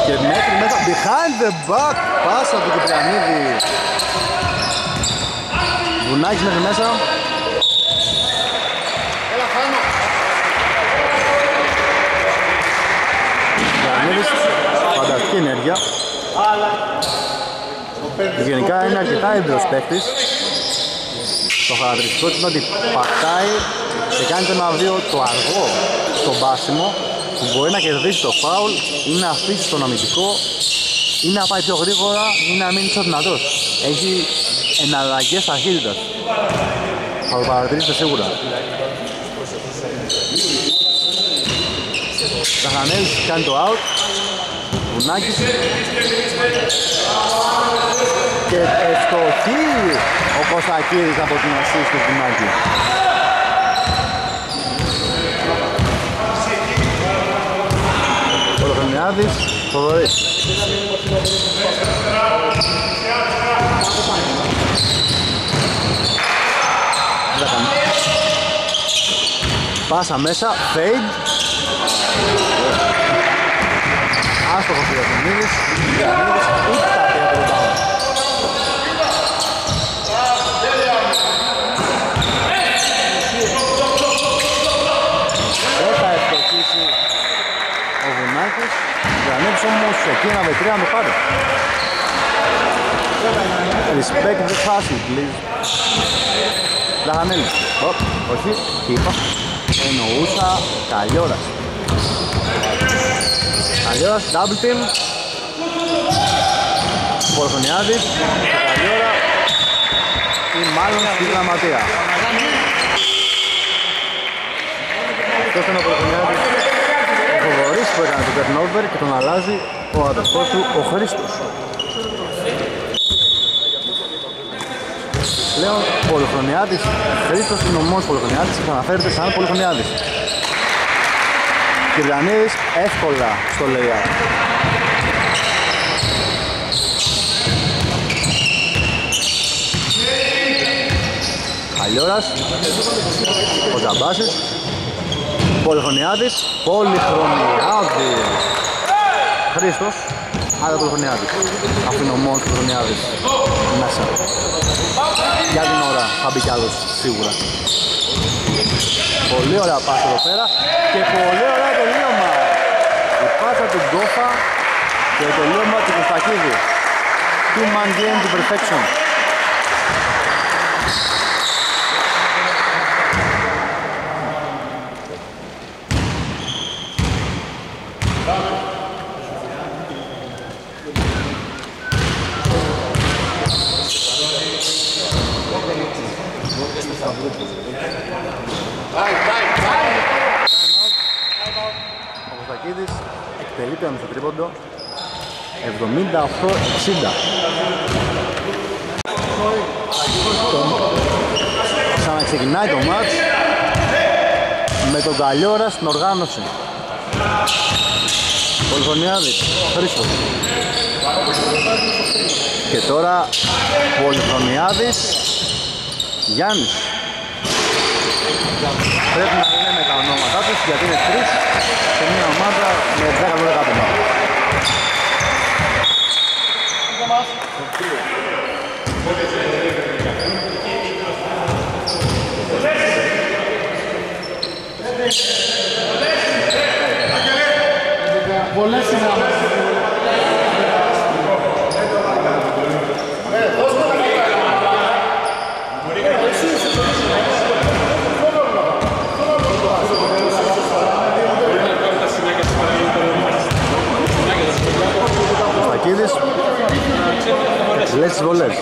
Και μέχρι μέσα, behind the back, πάσα από τον Κυπριανίδη. Βουνάκης μέχρι μέσα. Έλα Χάνο. Κυπριανίδης, φανταστική ενέργεια. Γενικά είναι αρκετά έντρος παίκτης. Το χαρακτηριστικό είναι ότι πατάει και κάνει το ένα δύο το αργό στο μπάσιμο που μπορεί να κερδίσει το φάουλ ή να αφήσει στον αμυντικό ή να πάει πιο γρήγορα ή να μείνει πιο δυνατός. Έχει εναλλαγές ταχύτητας. Θα το παρατηρήσετε σίγουρα. Καχανέλης κάνει το out. Βουνάκης. Και ευστοχή ο Κωστακίδης από την ασίστ του Βουνάκη. Ο Λοχρονιάδης, Θοδωρής. Πάσα μέσα, fade. Άστοχος ο Ιωθυνίδης, Ιωθυνίδης ούτε τα πια του rebound. Για να ανέβεις όμως εκεί ένα βετρία να το πάρει. Respect the passing, please. Λαχανέλης. Όχι, τι είπα. Εννοούσα Καλλιώρας. Καλλιώρας, double team. Πολυχρονιάδης, Καλλιώρα ή μάλλον στη γραμματεία. Αυτός είναι ο Πολυχρονιάδης. Ο Θοδωρής που έκανε το turnover και τον αλλάζει ο αδερφός του, ο Χρήστος. Πλέον Πολυχρονιάδης, Χρήστος είναι ομός Πολυχρονιάδης και αναφέρεται σαν Πολυχρονιάδης. Κυριανίδης εύκολα στο Λεϊά. Καλλιώρας, ο Τζαμπάσης. Πολυχρονιάδης, Πολυχρονιάδης, Χρήστος, άρα Πολυχρονιάδης, αφήνω μόνο Πολυχρονιάδης μέσα. Για την ώρα θα μπει κι άλλος, σίγουρα. Πολύ ωραία πάσα εδώ πέρα και πολύ ωραία τελείωμα. Η πάσα του Γκόφα και το τελείωμα του Κωστακίδη. Two man game to perfection. Ο Κωστακίδης εκτελείται με το τρίποντο εβδομήντα οκτώ εξήντα. Ξαναξεκινάει το μάτς με τον Καλλιόρα στην οργάνωση. Πολυχρονιάδης, Χρήστος. Και τώρα Πολυχρονιάδης, Γιάννης. Πρέπει να λέμε τα ονόματά τους γιατί είναι τρεις σε μια ομάδα με δέκα δώδεκα άτομα. Πολλές συνάδελφες. Στακίδης, λες βολές.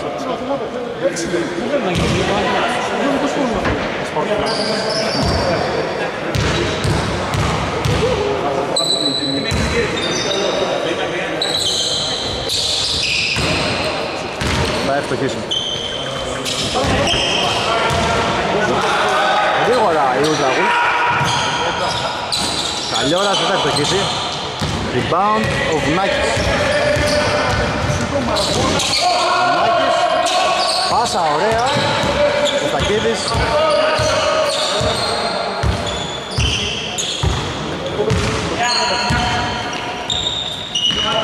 Θα ευτυχίσουν. Γρήγορα η Ουζαγού. Καλή ώρα θα ευτυχίσει. Rebound of Νάκης. Νάκης. Πάσα ωραία. Κωστακίδης.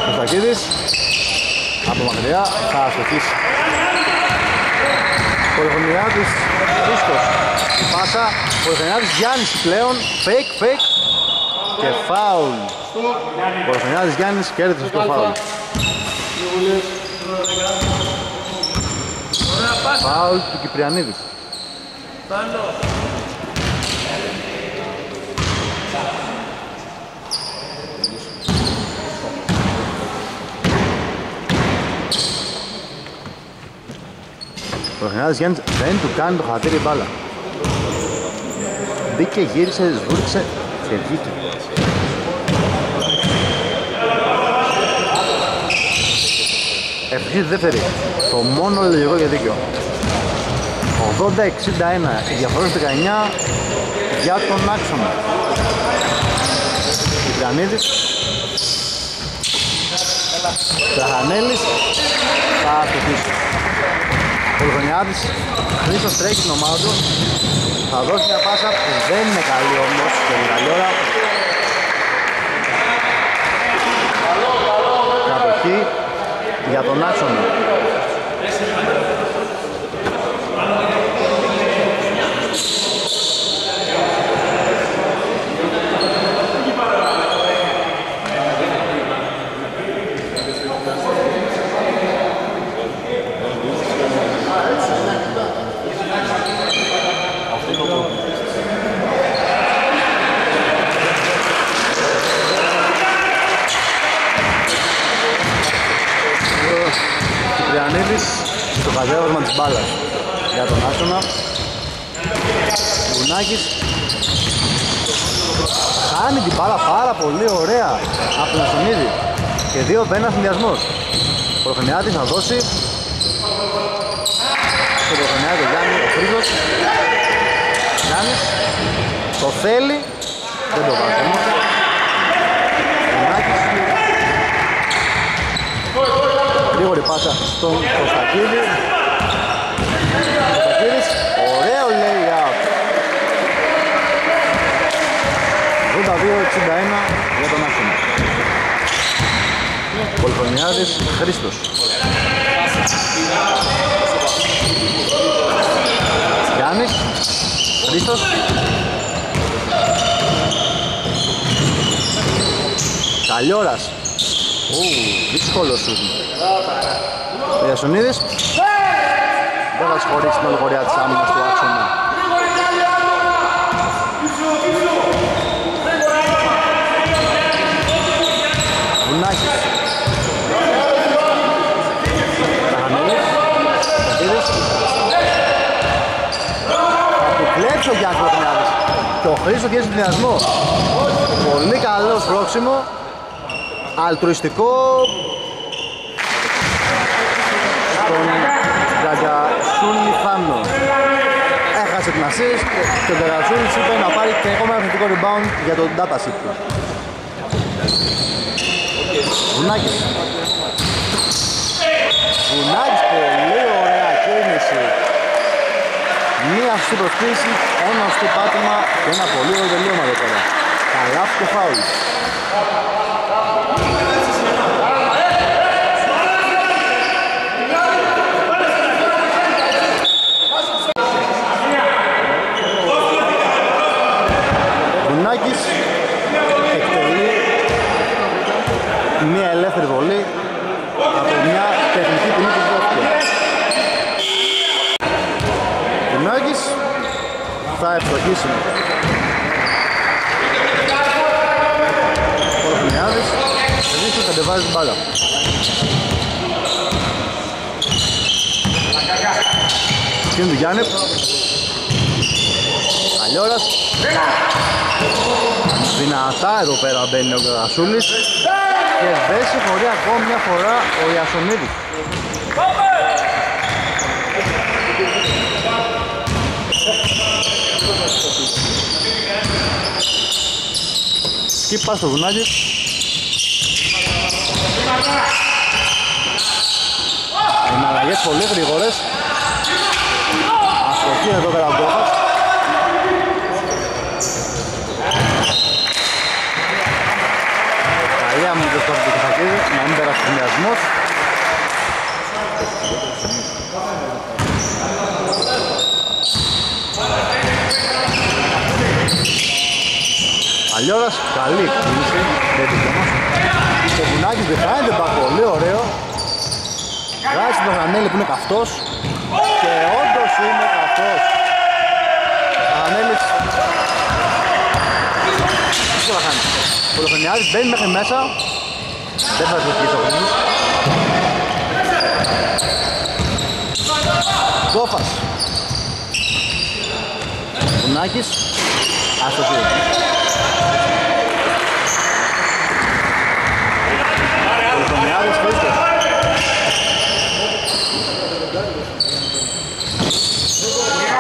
Κωστακίδης. Από μακριά θα αστοχίσει. Πολυχρονιάδης, Χρήστος, η πάσα, Πολυχρονιάδης, Γιάννης πλέον, fake, fake και foul. Πολυχρονιάδης, Γιάννης κέρδισε το foul. Foul του Κυπριανίδη. Ο Χρυνάδης Γιάννης δεν του κάνει το χατήρι μπάλα. Μπήκε, γύρισε, σβούριξε και βγήκε. Ευτυχή δεύτερη. Το μόνο λογικό και δίκαιο. ογδόντα εξήντα ένα. Η διαφορά δεκαεννιά για τον άξονα. Κυπριανίδης. Τραχανέλης. Θα αστοχίσει. Ο Πολυχρονιάδης, Χρήστος τρέχει την ομάδα του, θα δώσει μια πάσα που δεν είναι καλή όμως και είναι καλή ώρα. Κατοχή για τον άξονα. Στο χαζεύασμα της μπάλας για τον άξονα. Λουνάκης χάνει την μπάλα πάρα πολύ ωραία από τον Ασονίδη και δύο μπαίνα συνδυασμός. Ο Προχρονιάτης θα δώσει στον Προχρονιάτη Γιάννη, ο Χρήστος Γιάννης το θέλει, δεν το βάζει όμως. Λουνάκης. Γρήγορη πάσα στον Κωστακίδη. Κωστακίδης, ωραίο lay-up. ογδόντα δύο εξήντα ένα για τον άξονα. Πολυχρονιάδης, Χρήστος. Γιάννης, Χρήστος. Καλλιόρας. Δύσκολο σου. Ο Ιασονίδης δεν θα σχωρήσει την ολιγορία της άμυνας του άξονα. ο Χρήστος βγαίνει στον πληνιασμό. Πολύ καλό σπρώξιμο, αλτρουιστικό. Στον Τζαγκασούνι Φάνο. Έχασε την assist και ο Τζαγκασούνις είπε να πάρει και ακόμα ένα θετικό rebound για τον Ντάπασιτ. Βουνάκης. Βουνάκης, πολύ ωραία κίνηση. Μία αυτή προσκλήση, ένα στο πάτημα και ένα πολύ ωραίο τελείωμα εδώ πέρα. Καλά και φάουλ. Βουνάκης εκτελεί μία ελεύθερη βολή από μια τεχνική ποινή που δόθηκε. Βουνάκης θα ευστοχίσει. Πολοχνιάδης θα κατεβάζει την μπάλα. Εκείνη του Γιάννη. Αλλιώρας. Δυνατά εδώ πέρα μπαίνει ο Γκρασούλης και δεν συγχωρεί ακόμη μια φορά ο Ιασονίδης. Σκύπ πας στο Βουνάκη. Εναλλαγές πολύ γρήγορες. Αστοχή εδώ πέρα ο Γκόχας. Καλιά μου το στόχο του Κιθακίδη, να μην περάσει χιλιασμός. Αλλιώρας, καλή κίνηση, δεν την κόμμα. Το Βουνάκης behind the back, πολύ ωραίο. Βγάζει τον Ανέλη που είναι καυτός. Και όντως είναι καυτός. Ανέλης. Τι θα χάνει. Ο Πολοχρονιάδης μπαίνει μέχρι μέσα. Δεν θα ζητήσει ο Χρήστος. Κόφας. Βουνάκης. Αστοχή. Πολοχρονιάδης Χρήστος.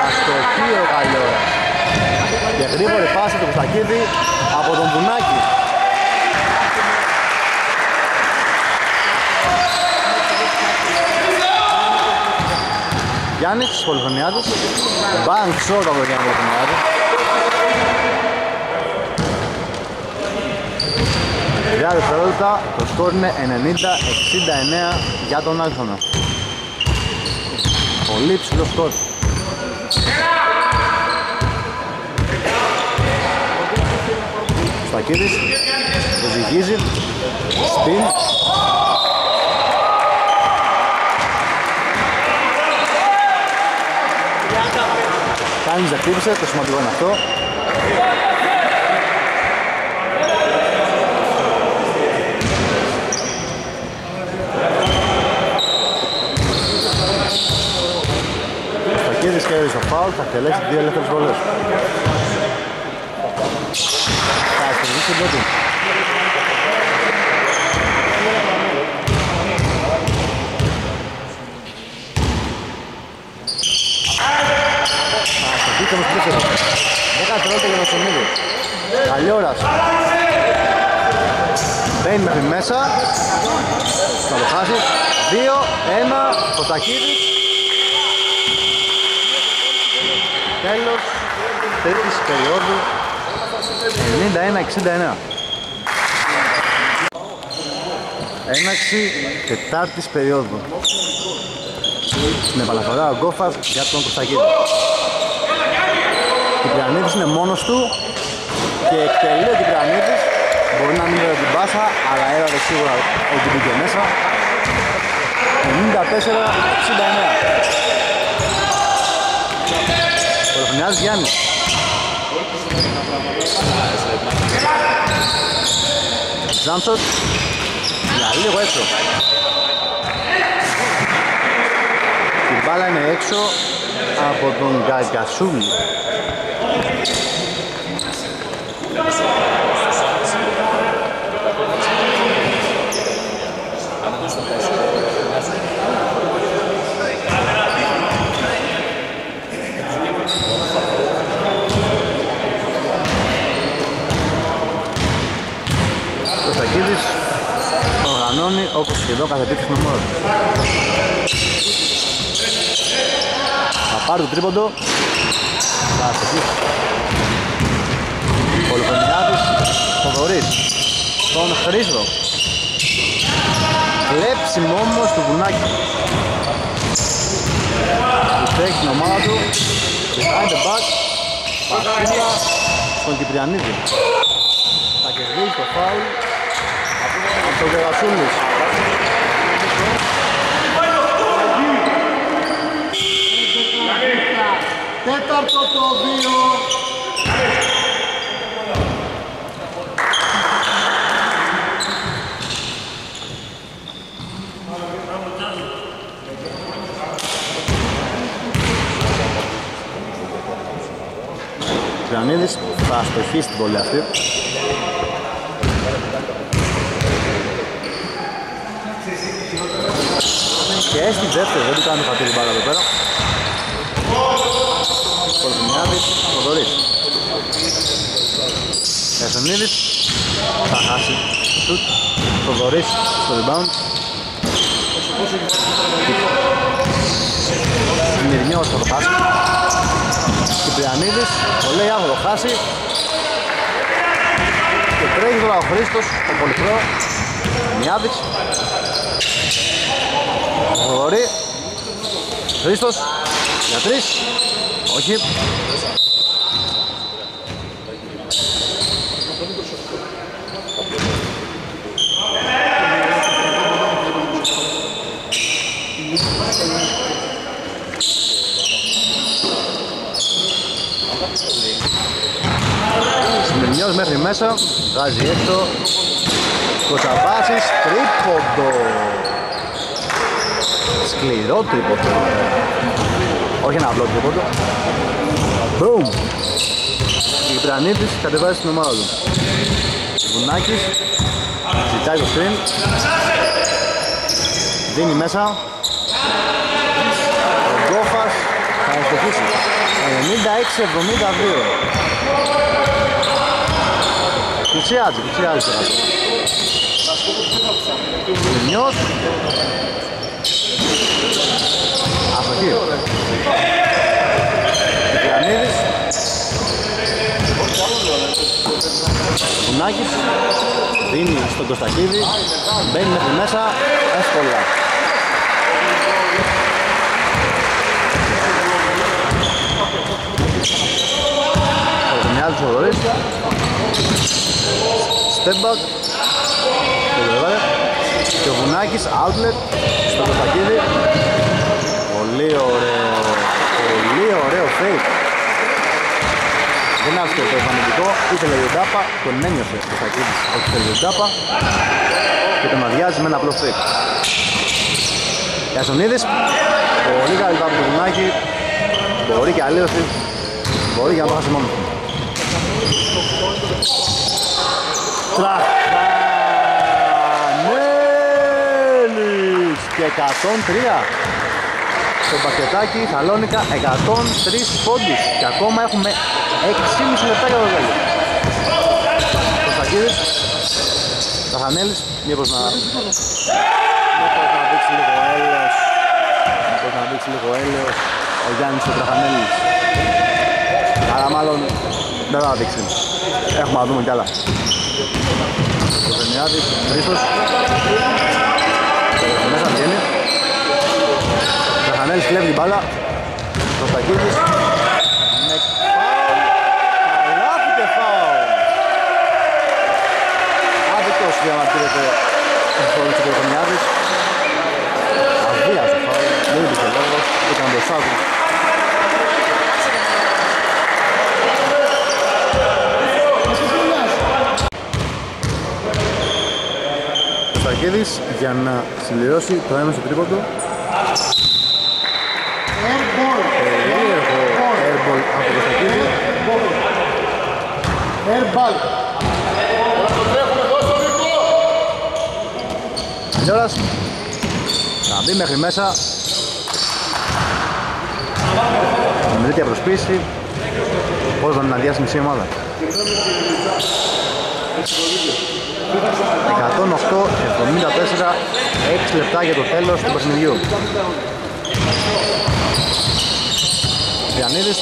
Αστοχή ο Καλλιώρας. Και γρήγορη πάσα του Κωστακίδη από τον Βουνάκη. Γιάννης της Πολυχρονιάδης. Μπανκ σόρτ από τον Γιάννη Πολυχρονιάδη. Τρία δευτερόλεπτα, το σκορ είναι ενενήντα εξήντα εννέα για τον Άλφανα. Πολύ ψηλό σκορ. Στακίδης, το ζυγίζει, σπιν. Κάνεις δεχτύπησε, το σημαντικό είναι αυτό. Στακίδης και έδειξε το φάουλ, θα εκτελέσει δύο ελεύθερες βολές. Στην πρώτη. Αστοχή όμως πίσω. Δέκα τρόλτα για να στον ίδιο. Καλλιώρας. Μπαίνει μέχρι μέσα. Θα το χάσει. Δύο, ένα, ο Ταχίδης. Τέλος τρίτης περίοδου. ενενήντα ένα εξήντα εννέα. Έναξη τετάρτης περίοδου. Στην επαναφορά ο Γκόφας για τον Κωστακίδη. Κυπριανίδης είναι μόνος του και εκτελεί ο Κυπριανίδης. Μπορεί να μην έρθει την πάσα, αλλά έρθει σίγουρα ότι πήγε μέσα. ενενήντα τέσσερα εξήντα εννέα. Πολοχρονιάς Γιάννης. Τζάμπσοτ για λίγο έξω. Η μπάλα είναι έξω από τον Γκαγκασούλη. Κοστακίδης οργανώνει όπως και εδώ κάθε επίθεση με μόνο του. Θα πάρει το τρίποντο. Θα ασχετήσει. Πολυφωνιάδης Θοδωρής. Τον Χρύσβο. Κλέψιμο όμως του βουνάκι. Του τρέχει την ομάδα του. Behind the back. Πασίλα στον Κυπριανίδη. Θα κερδίσει το φάουλ από τον Γερασούλης. Τέταρτο το δύο. Ο Κρανίδης θα αστοχεί στην πόλη αυτή. Και στην δεύτερη, δεν του κάνει χατήρι μπάλα εδώ πέρα. Πολυμιάδης, Θοδωρής. Εθνίδης, θα χάσει. Θοδωρής στο rebound. Μυρνιός θα το χάσει. Κυπριανίδης, το λέει αν θα το χάσει. Και τρέχει τώρα ο Χρήστος, ο Πολυφρό, Μιάδης. Θοδωρή, Χρήστος, για τρεις, όχι. Συμμενιός μέχρι μέσα, βγάζει έξω, Κοτσαβάσης, τρίποντο. Σκληρό τρίποντο. Όχι ένα απλό τρίποντο. Μπούμ! Η Κυπριανίδης κατεβάζει την ομάδα του. Βουνάκης ζητάει το screen. Δίνει μέσα. Ο Γκόφας θα αστοχίσει. ενενήντα έξι εβδομήντα δύο. Κουτσιάζει, κουτσιάζει. Λιμιός. Αφοχή. Κυπριανίδης. Βουνάκης. Δίνει στον Κωστακίδη. Μπαίνει μέχρι μέσα. Εύκολα. Κοστακίδης ο Θοδωρής. Στέμπακ. Και ο Βουνάκης, outlet, στο Κωστακίδη. Πολύ ωραίο, πολύ ωραίο fake. Δεν άφησε το εφαμιλικό, ήθελε τον τάπα, τον ένιωσε ο Κωστακίδης. Όχι θέλει τον τάπα και τον αδειάζει με ένα απλό fake. Ιασονίδης, πολύ καλή από το Βουνάκη. Μπορεί και αλλίωση, μπορεί και να το χάσει μόνο. Και εκατόν τρία στο πακετάκι Θαλόνικα, εκατόν τρία πόντους και ακόμα έχουμε έξι και μισό λεπτά για το τέλος. Κωστακίδης, Καχανέλης, μήπως να... μήπως να δείξει λίγο έλεος, μήπως να δείξει λίγο έλεος ο Γιάννης ο Καχανέλης. Αλλά μάλλον δεν θα δείξει, έχουμε να δούμε κι άλλα. Ο Βενιάδης, Χρήστος. Μέσα βγαίνει. Καχανέλης κλέβει την μπάλα. Κωστακίδης. Με φάουλ. Καλάθι και φάουλ. Άδικος διαμαρτύρεται ο Θοδωρής και ο Κονιάδης. Αβίασε φάουλ. Δεν υπήρχε λόγος. Ήταν το σάκο. Για να συμπληρώσει το έμεσο τρίποντο. Airball. Airball από το Κωστακίδη. airball. Τελειώρας θα μπει μέχρι μέσα. Μελίτια προσπίση. Πώς να μην αδειάσει μισή ομάδα. εκατόν οκτώ εβδομήντα τέσσερα, έξι λεπτά για το τέλος του παιχνιδιού. Διανίδης.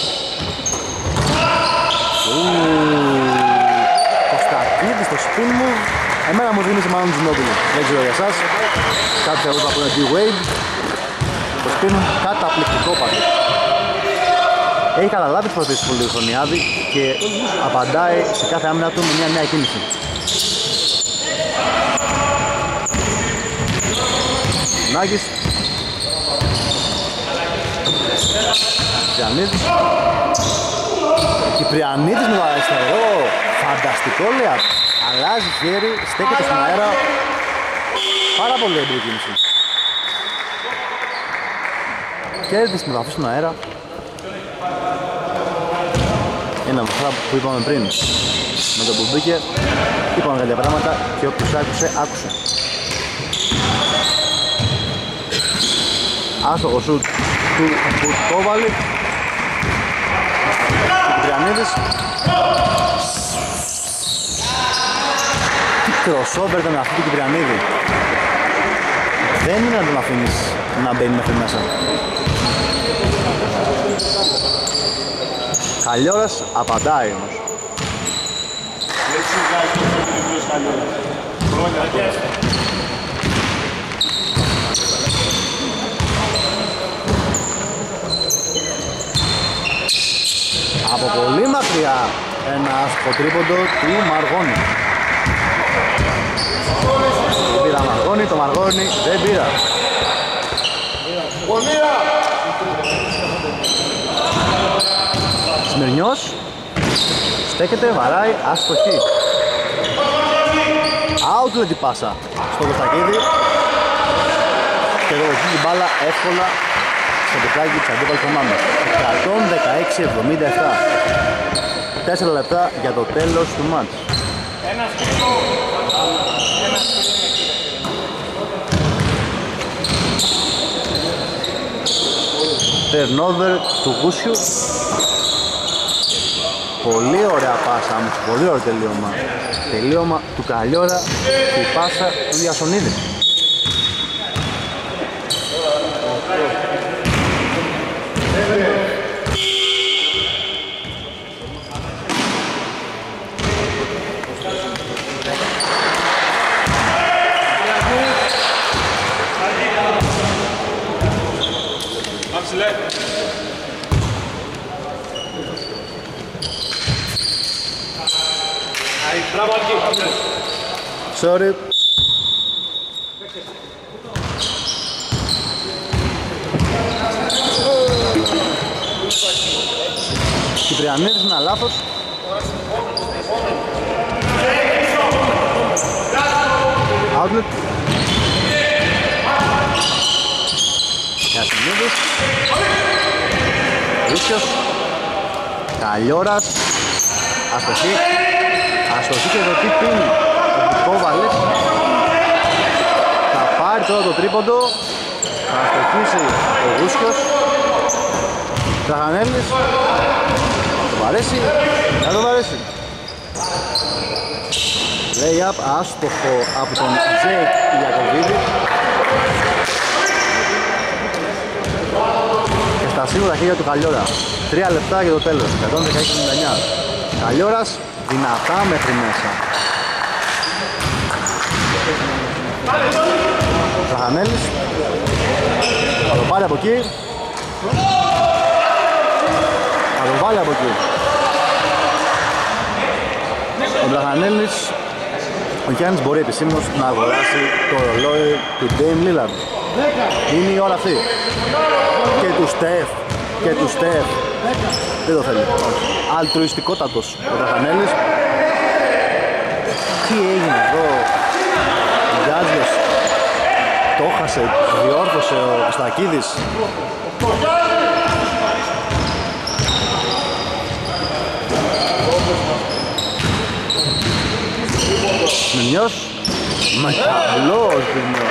Κωνσταντίδης στο σπίτι μου. Εμένα μου δίνει μάλλον τους Νόμπιλου. Δεν ξέρω για εσάς. Κάποιοι θα δουν είναι D-Wade. Το σπίτι μου καταπληκτικό πάλι. Έχει καταλάβει τις προτίσεις του Λιουθωνιάδη και απαντάει σε κάθε άμυνα του με μια νέα κίνηση. Νάγκης. Κυπριανίδης. Κυπριανίδης με το αριστερό. Φανταστικό λεαπ. Αλλάζει χέρι, στέκεται στον αέρα. Πάρα πολύ έμπειρη κίνηση. Κέρδισε την βαφή στον αέρα. Είναι αυτά που είπαμε πριν. Με τον που μπήκε, είπαμε κάποια πράγματα και όποιος άκουσε, άκουσε. Άστοχο σουτ του Μπουρκόβαλη. Κυπριανίδης. Τι κροσόβερ ήταν αυτή του Κυπριανίδη. Δεν είναι να τον αφήνεις να μπαίνει μέχρι μέσα. Καλλιώρας απαντάει όμως. Από πολύ μακριά ένα σκοτρίποντο του Μαργόνη. Δεν πήρα Μαργόνη, το Μαργόνη δεν πήρα. Γωνία! Σμυρνιός στέκεται, βαράει, αστοχή. Outlet την πάσα στο Κωστακίδη. Και δοχή την μπάλα εύκολα στο τεφλάκι της αντίπαλης ομάδας. εκατόν δεκαέξι εβδομήντα επτά. τέσσερα λεπτά για το τέλος του μάτς. Turnover του Γούσιου. Πολύ ωραία πάσα όμως, πολύ ωραίο τελείωμα. Τελείωμα του Καλλιώρα και η πάσα του Ιασονίδη. Sorry. Κυπριανίδης είναι λάθος. Outlet. Κασινίδης. Βίσιος. Καλλιώρας. Αστοχή. Αστοχή και εδώ τι πίνει. Κόβαλης. Θα πάρει τώρα το τρίποντο. Θα αστοχίσει ο Γούσκιος. Τραχανέλης. Θα το βαρέσει. Θα το βαρέσει. Lay-up άστοχο από τον Τζέικ Ιακοβίδη. Και στα σίγουρα χέρια του Καλλιώρα. Τρία λεπτά για το τέλος. εκατόν δεκαέξι ενενήντα εννιά. Καλλιώρας δυνατά μέχρι μέσα. Τραχανέλης. Θα το πάρει από εκεί. Θα το βάλει από εκεί. Ο Τραχανέλης, ο Γιάννης μπορεί επισήμως να αγοράσει το ρολόι του Dame Lillard. Είναι η ώρα αυτή. Και του Στεφ. Και του Στεφ. Δεν το θέλει. Αλτρουιστικότατος ο Τραχανέλης. Τι έγινε εδώ. Γκάζιος. Το έχασε, διόρθωσε ο Κωστακίδης. Μενιός, μεγάλος Μενιός.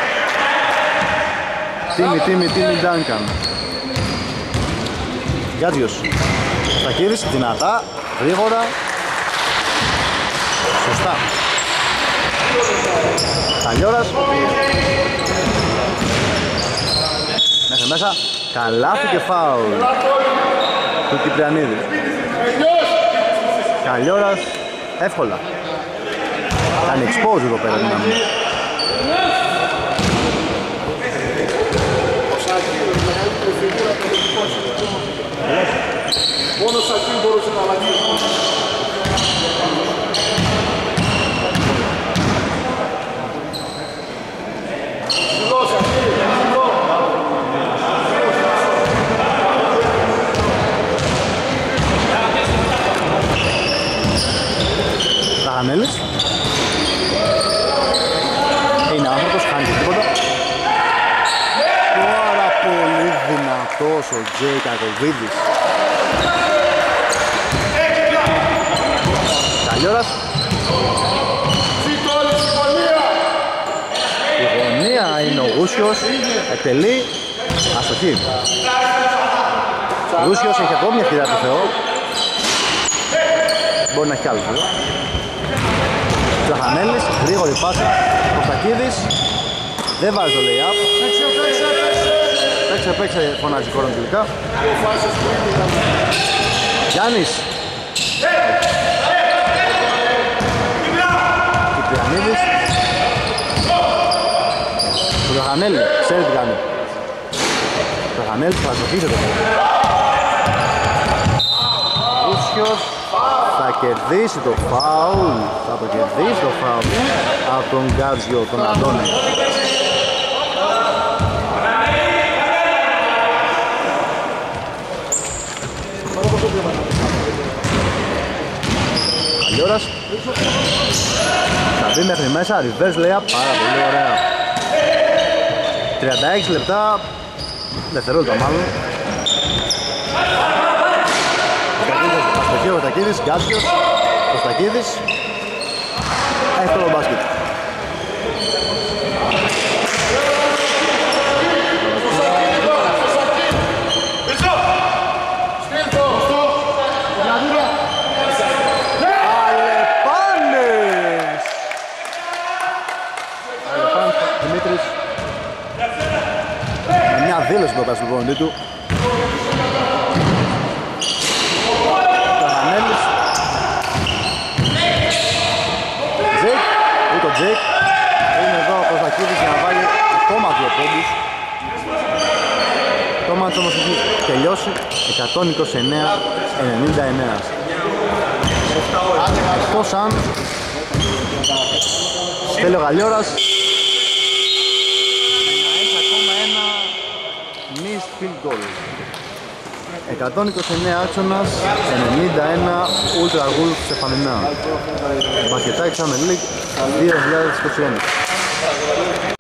Τίμη, τίμη, τίμη, Ντάνκαν. Γκάτζιος, τα κύρισε δυνατά, γρήγορα. Σωστά. Καλιόρας. Μέχρι μέσα, καλάθι και φάουλ του Κυπριανίδη. Καλιόρας, εύκολα. Κάνει expose εδώ πέρα. Μόνο σακί μπορούσε να αλλαγεί. Ταγανέλης. Είναι άνθρωπος, χάνει τίποτα. Τώρα πολύ δυνατός ο Τζέι Κακοβίδης. Καλιόρας. Η γωνία είναι ο Γούσιος, εκτελεί, αστοχή. Ο Γούσιος έχει ακόμη μια χειρά του Θεό. Μπορεί να έχει άλλο Θεό. Τζαχανέλης, γρήγορη πάσα, Κωστακίδης, δεν βάζει το lay-up. Παίξε, παίξε, φωνάζει κόρον τελικά. Γιάννης. Κυπριανίδης. Ο Τζαχανέλης, ξέρει τι κάνει. Ο Τζαχανέλης θα ζωγίζει το παιδί. Ρούσιος. Θα κερδίσει το φάουλ, θα το κερδίσει το φάουλ από τον Γκάτζιο, τον Αντώνη. Καλιόρας. Θα μπει μέχρι μέσα, reverse layup, πάρα πολύ ωραία. τριάντα έξι λεπτά, δευτερόλεπτα μάλλον. Ο Κωστακίδης, Γκάτσιος, Κωστακίδης, εύκολο μπάσκετ. Αλεπάνες! Αλεπάν Δημήτρης. Με μια δήλωση που πέρασε στον του. Είναι εδώ ο Κωστακίδης για να βάλει ακόμα δύο πόντους. Το μάτς όμως έχει τελειώσει εκατόν είκοσι εννέα ενενήντα εννέα. Εκτός αν στέλνει ο Γαλλιόρας να έχει ακόμα ένα missed field goal. εκατόν είκοσι εννέα άξονας, ενενήντα ένα Ultra Wolf σε Φανινά. Μπασκετάκι Summer League δύο χιλιάδες είκοσι ένα.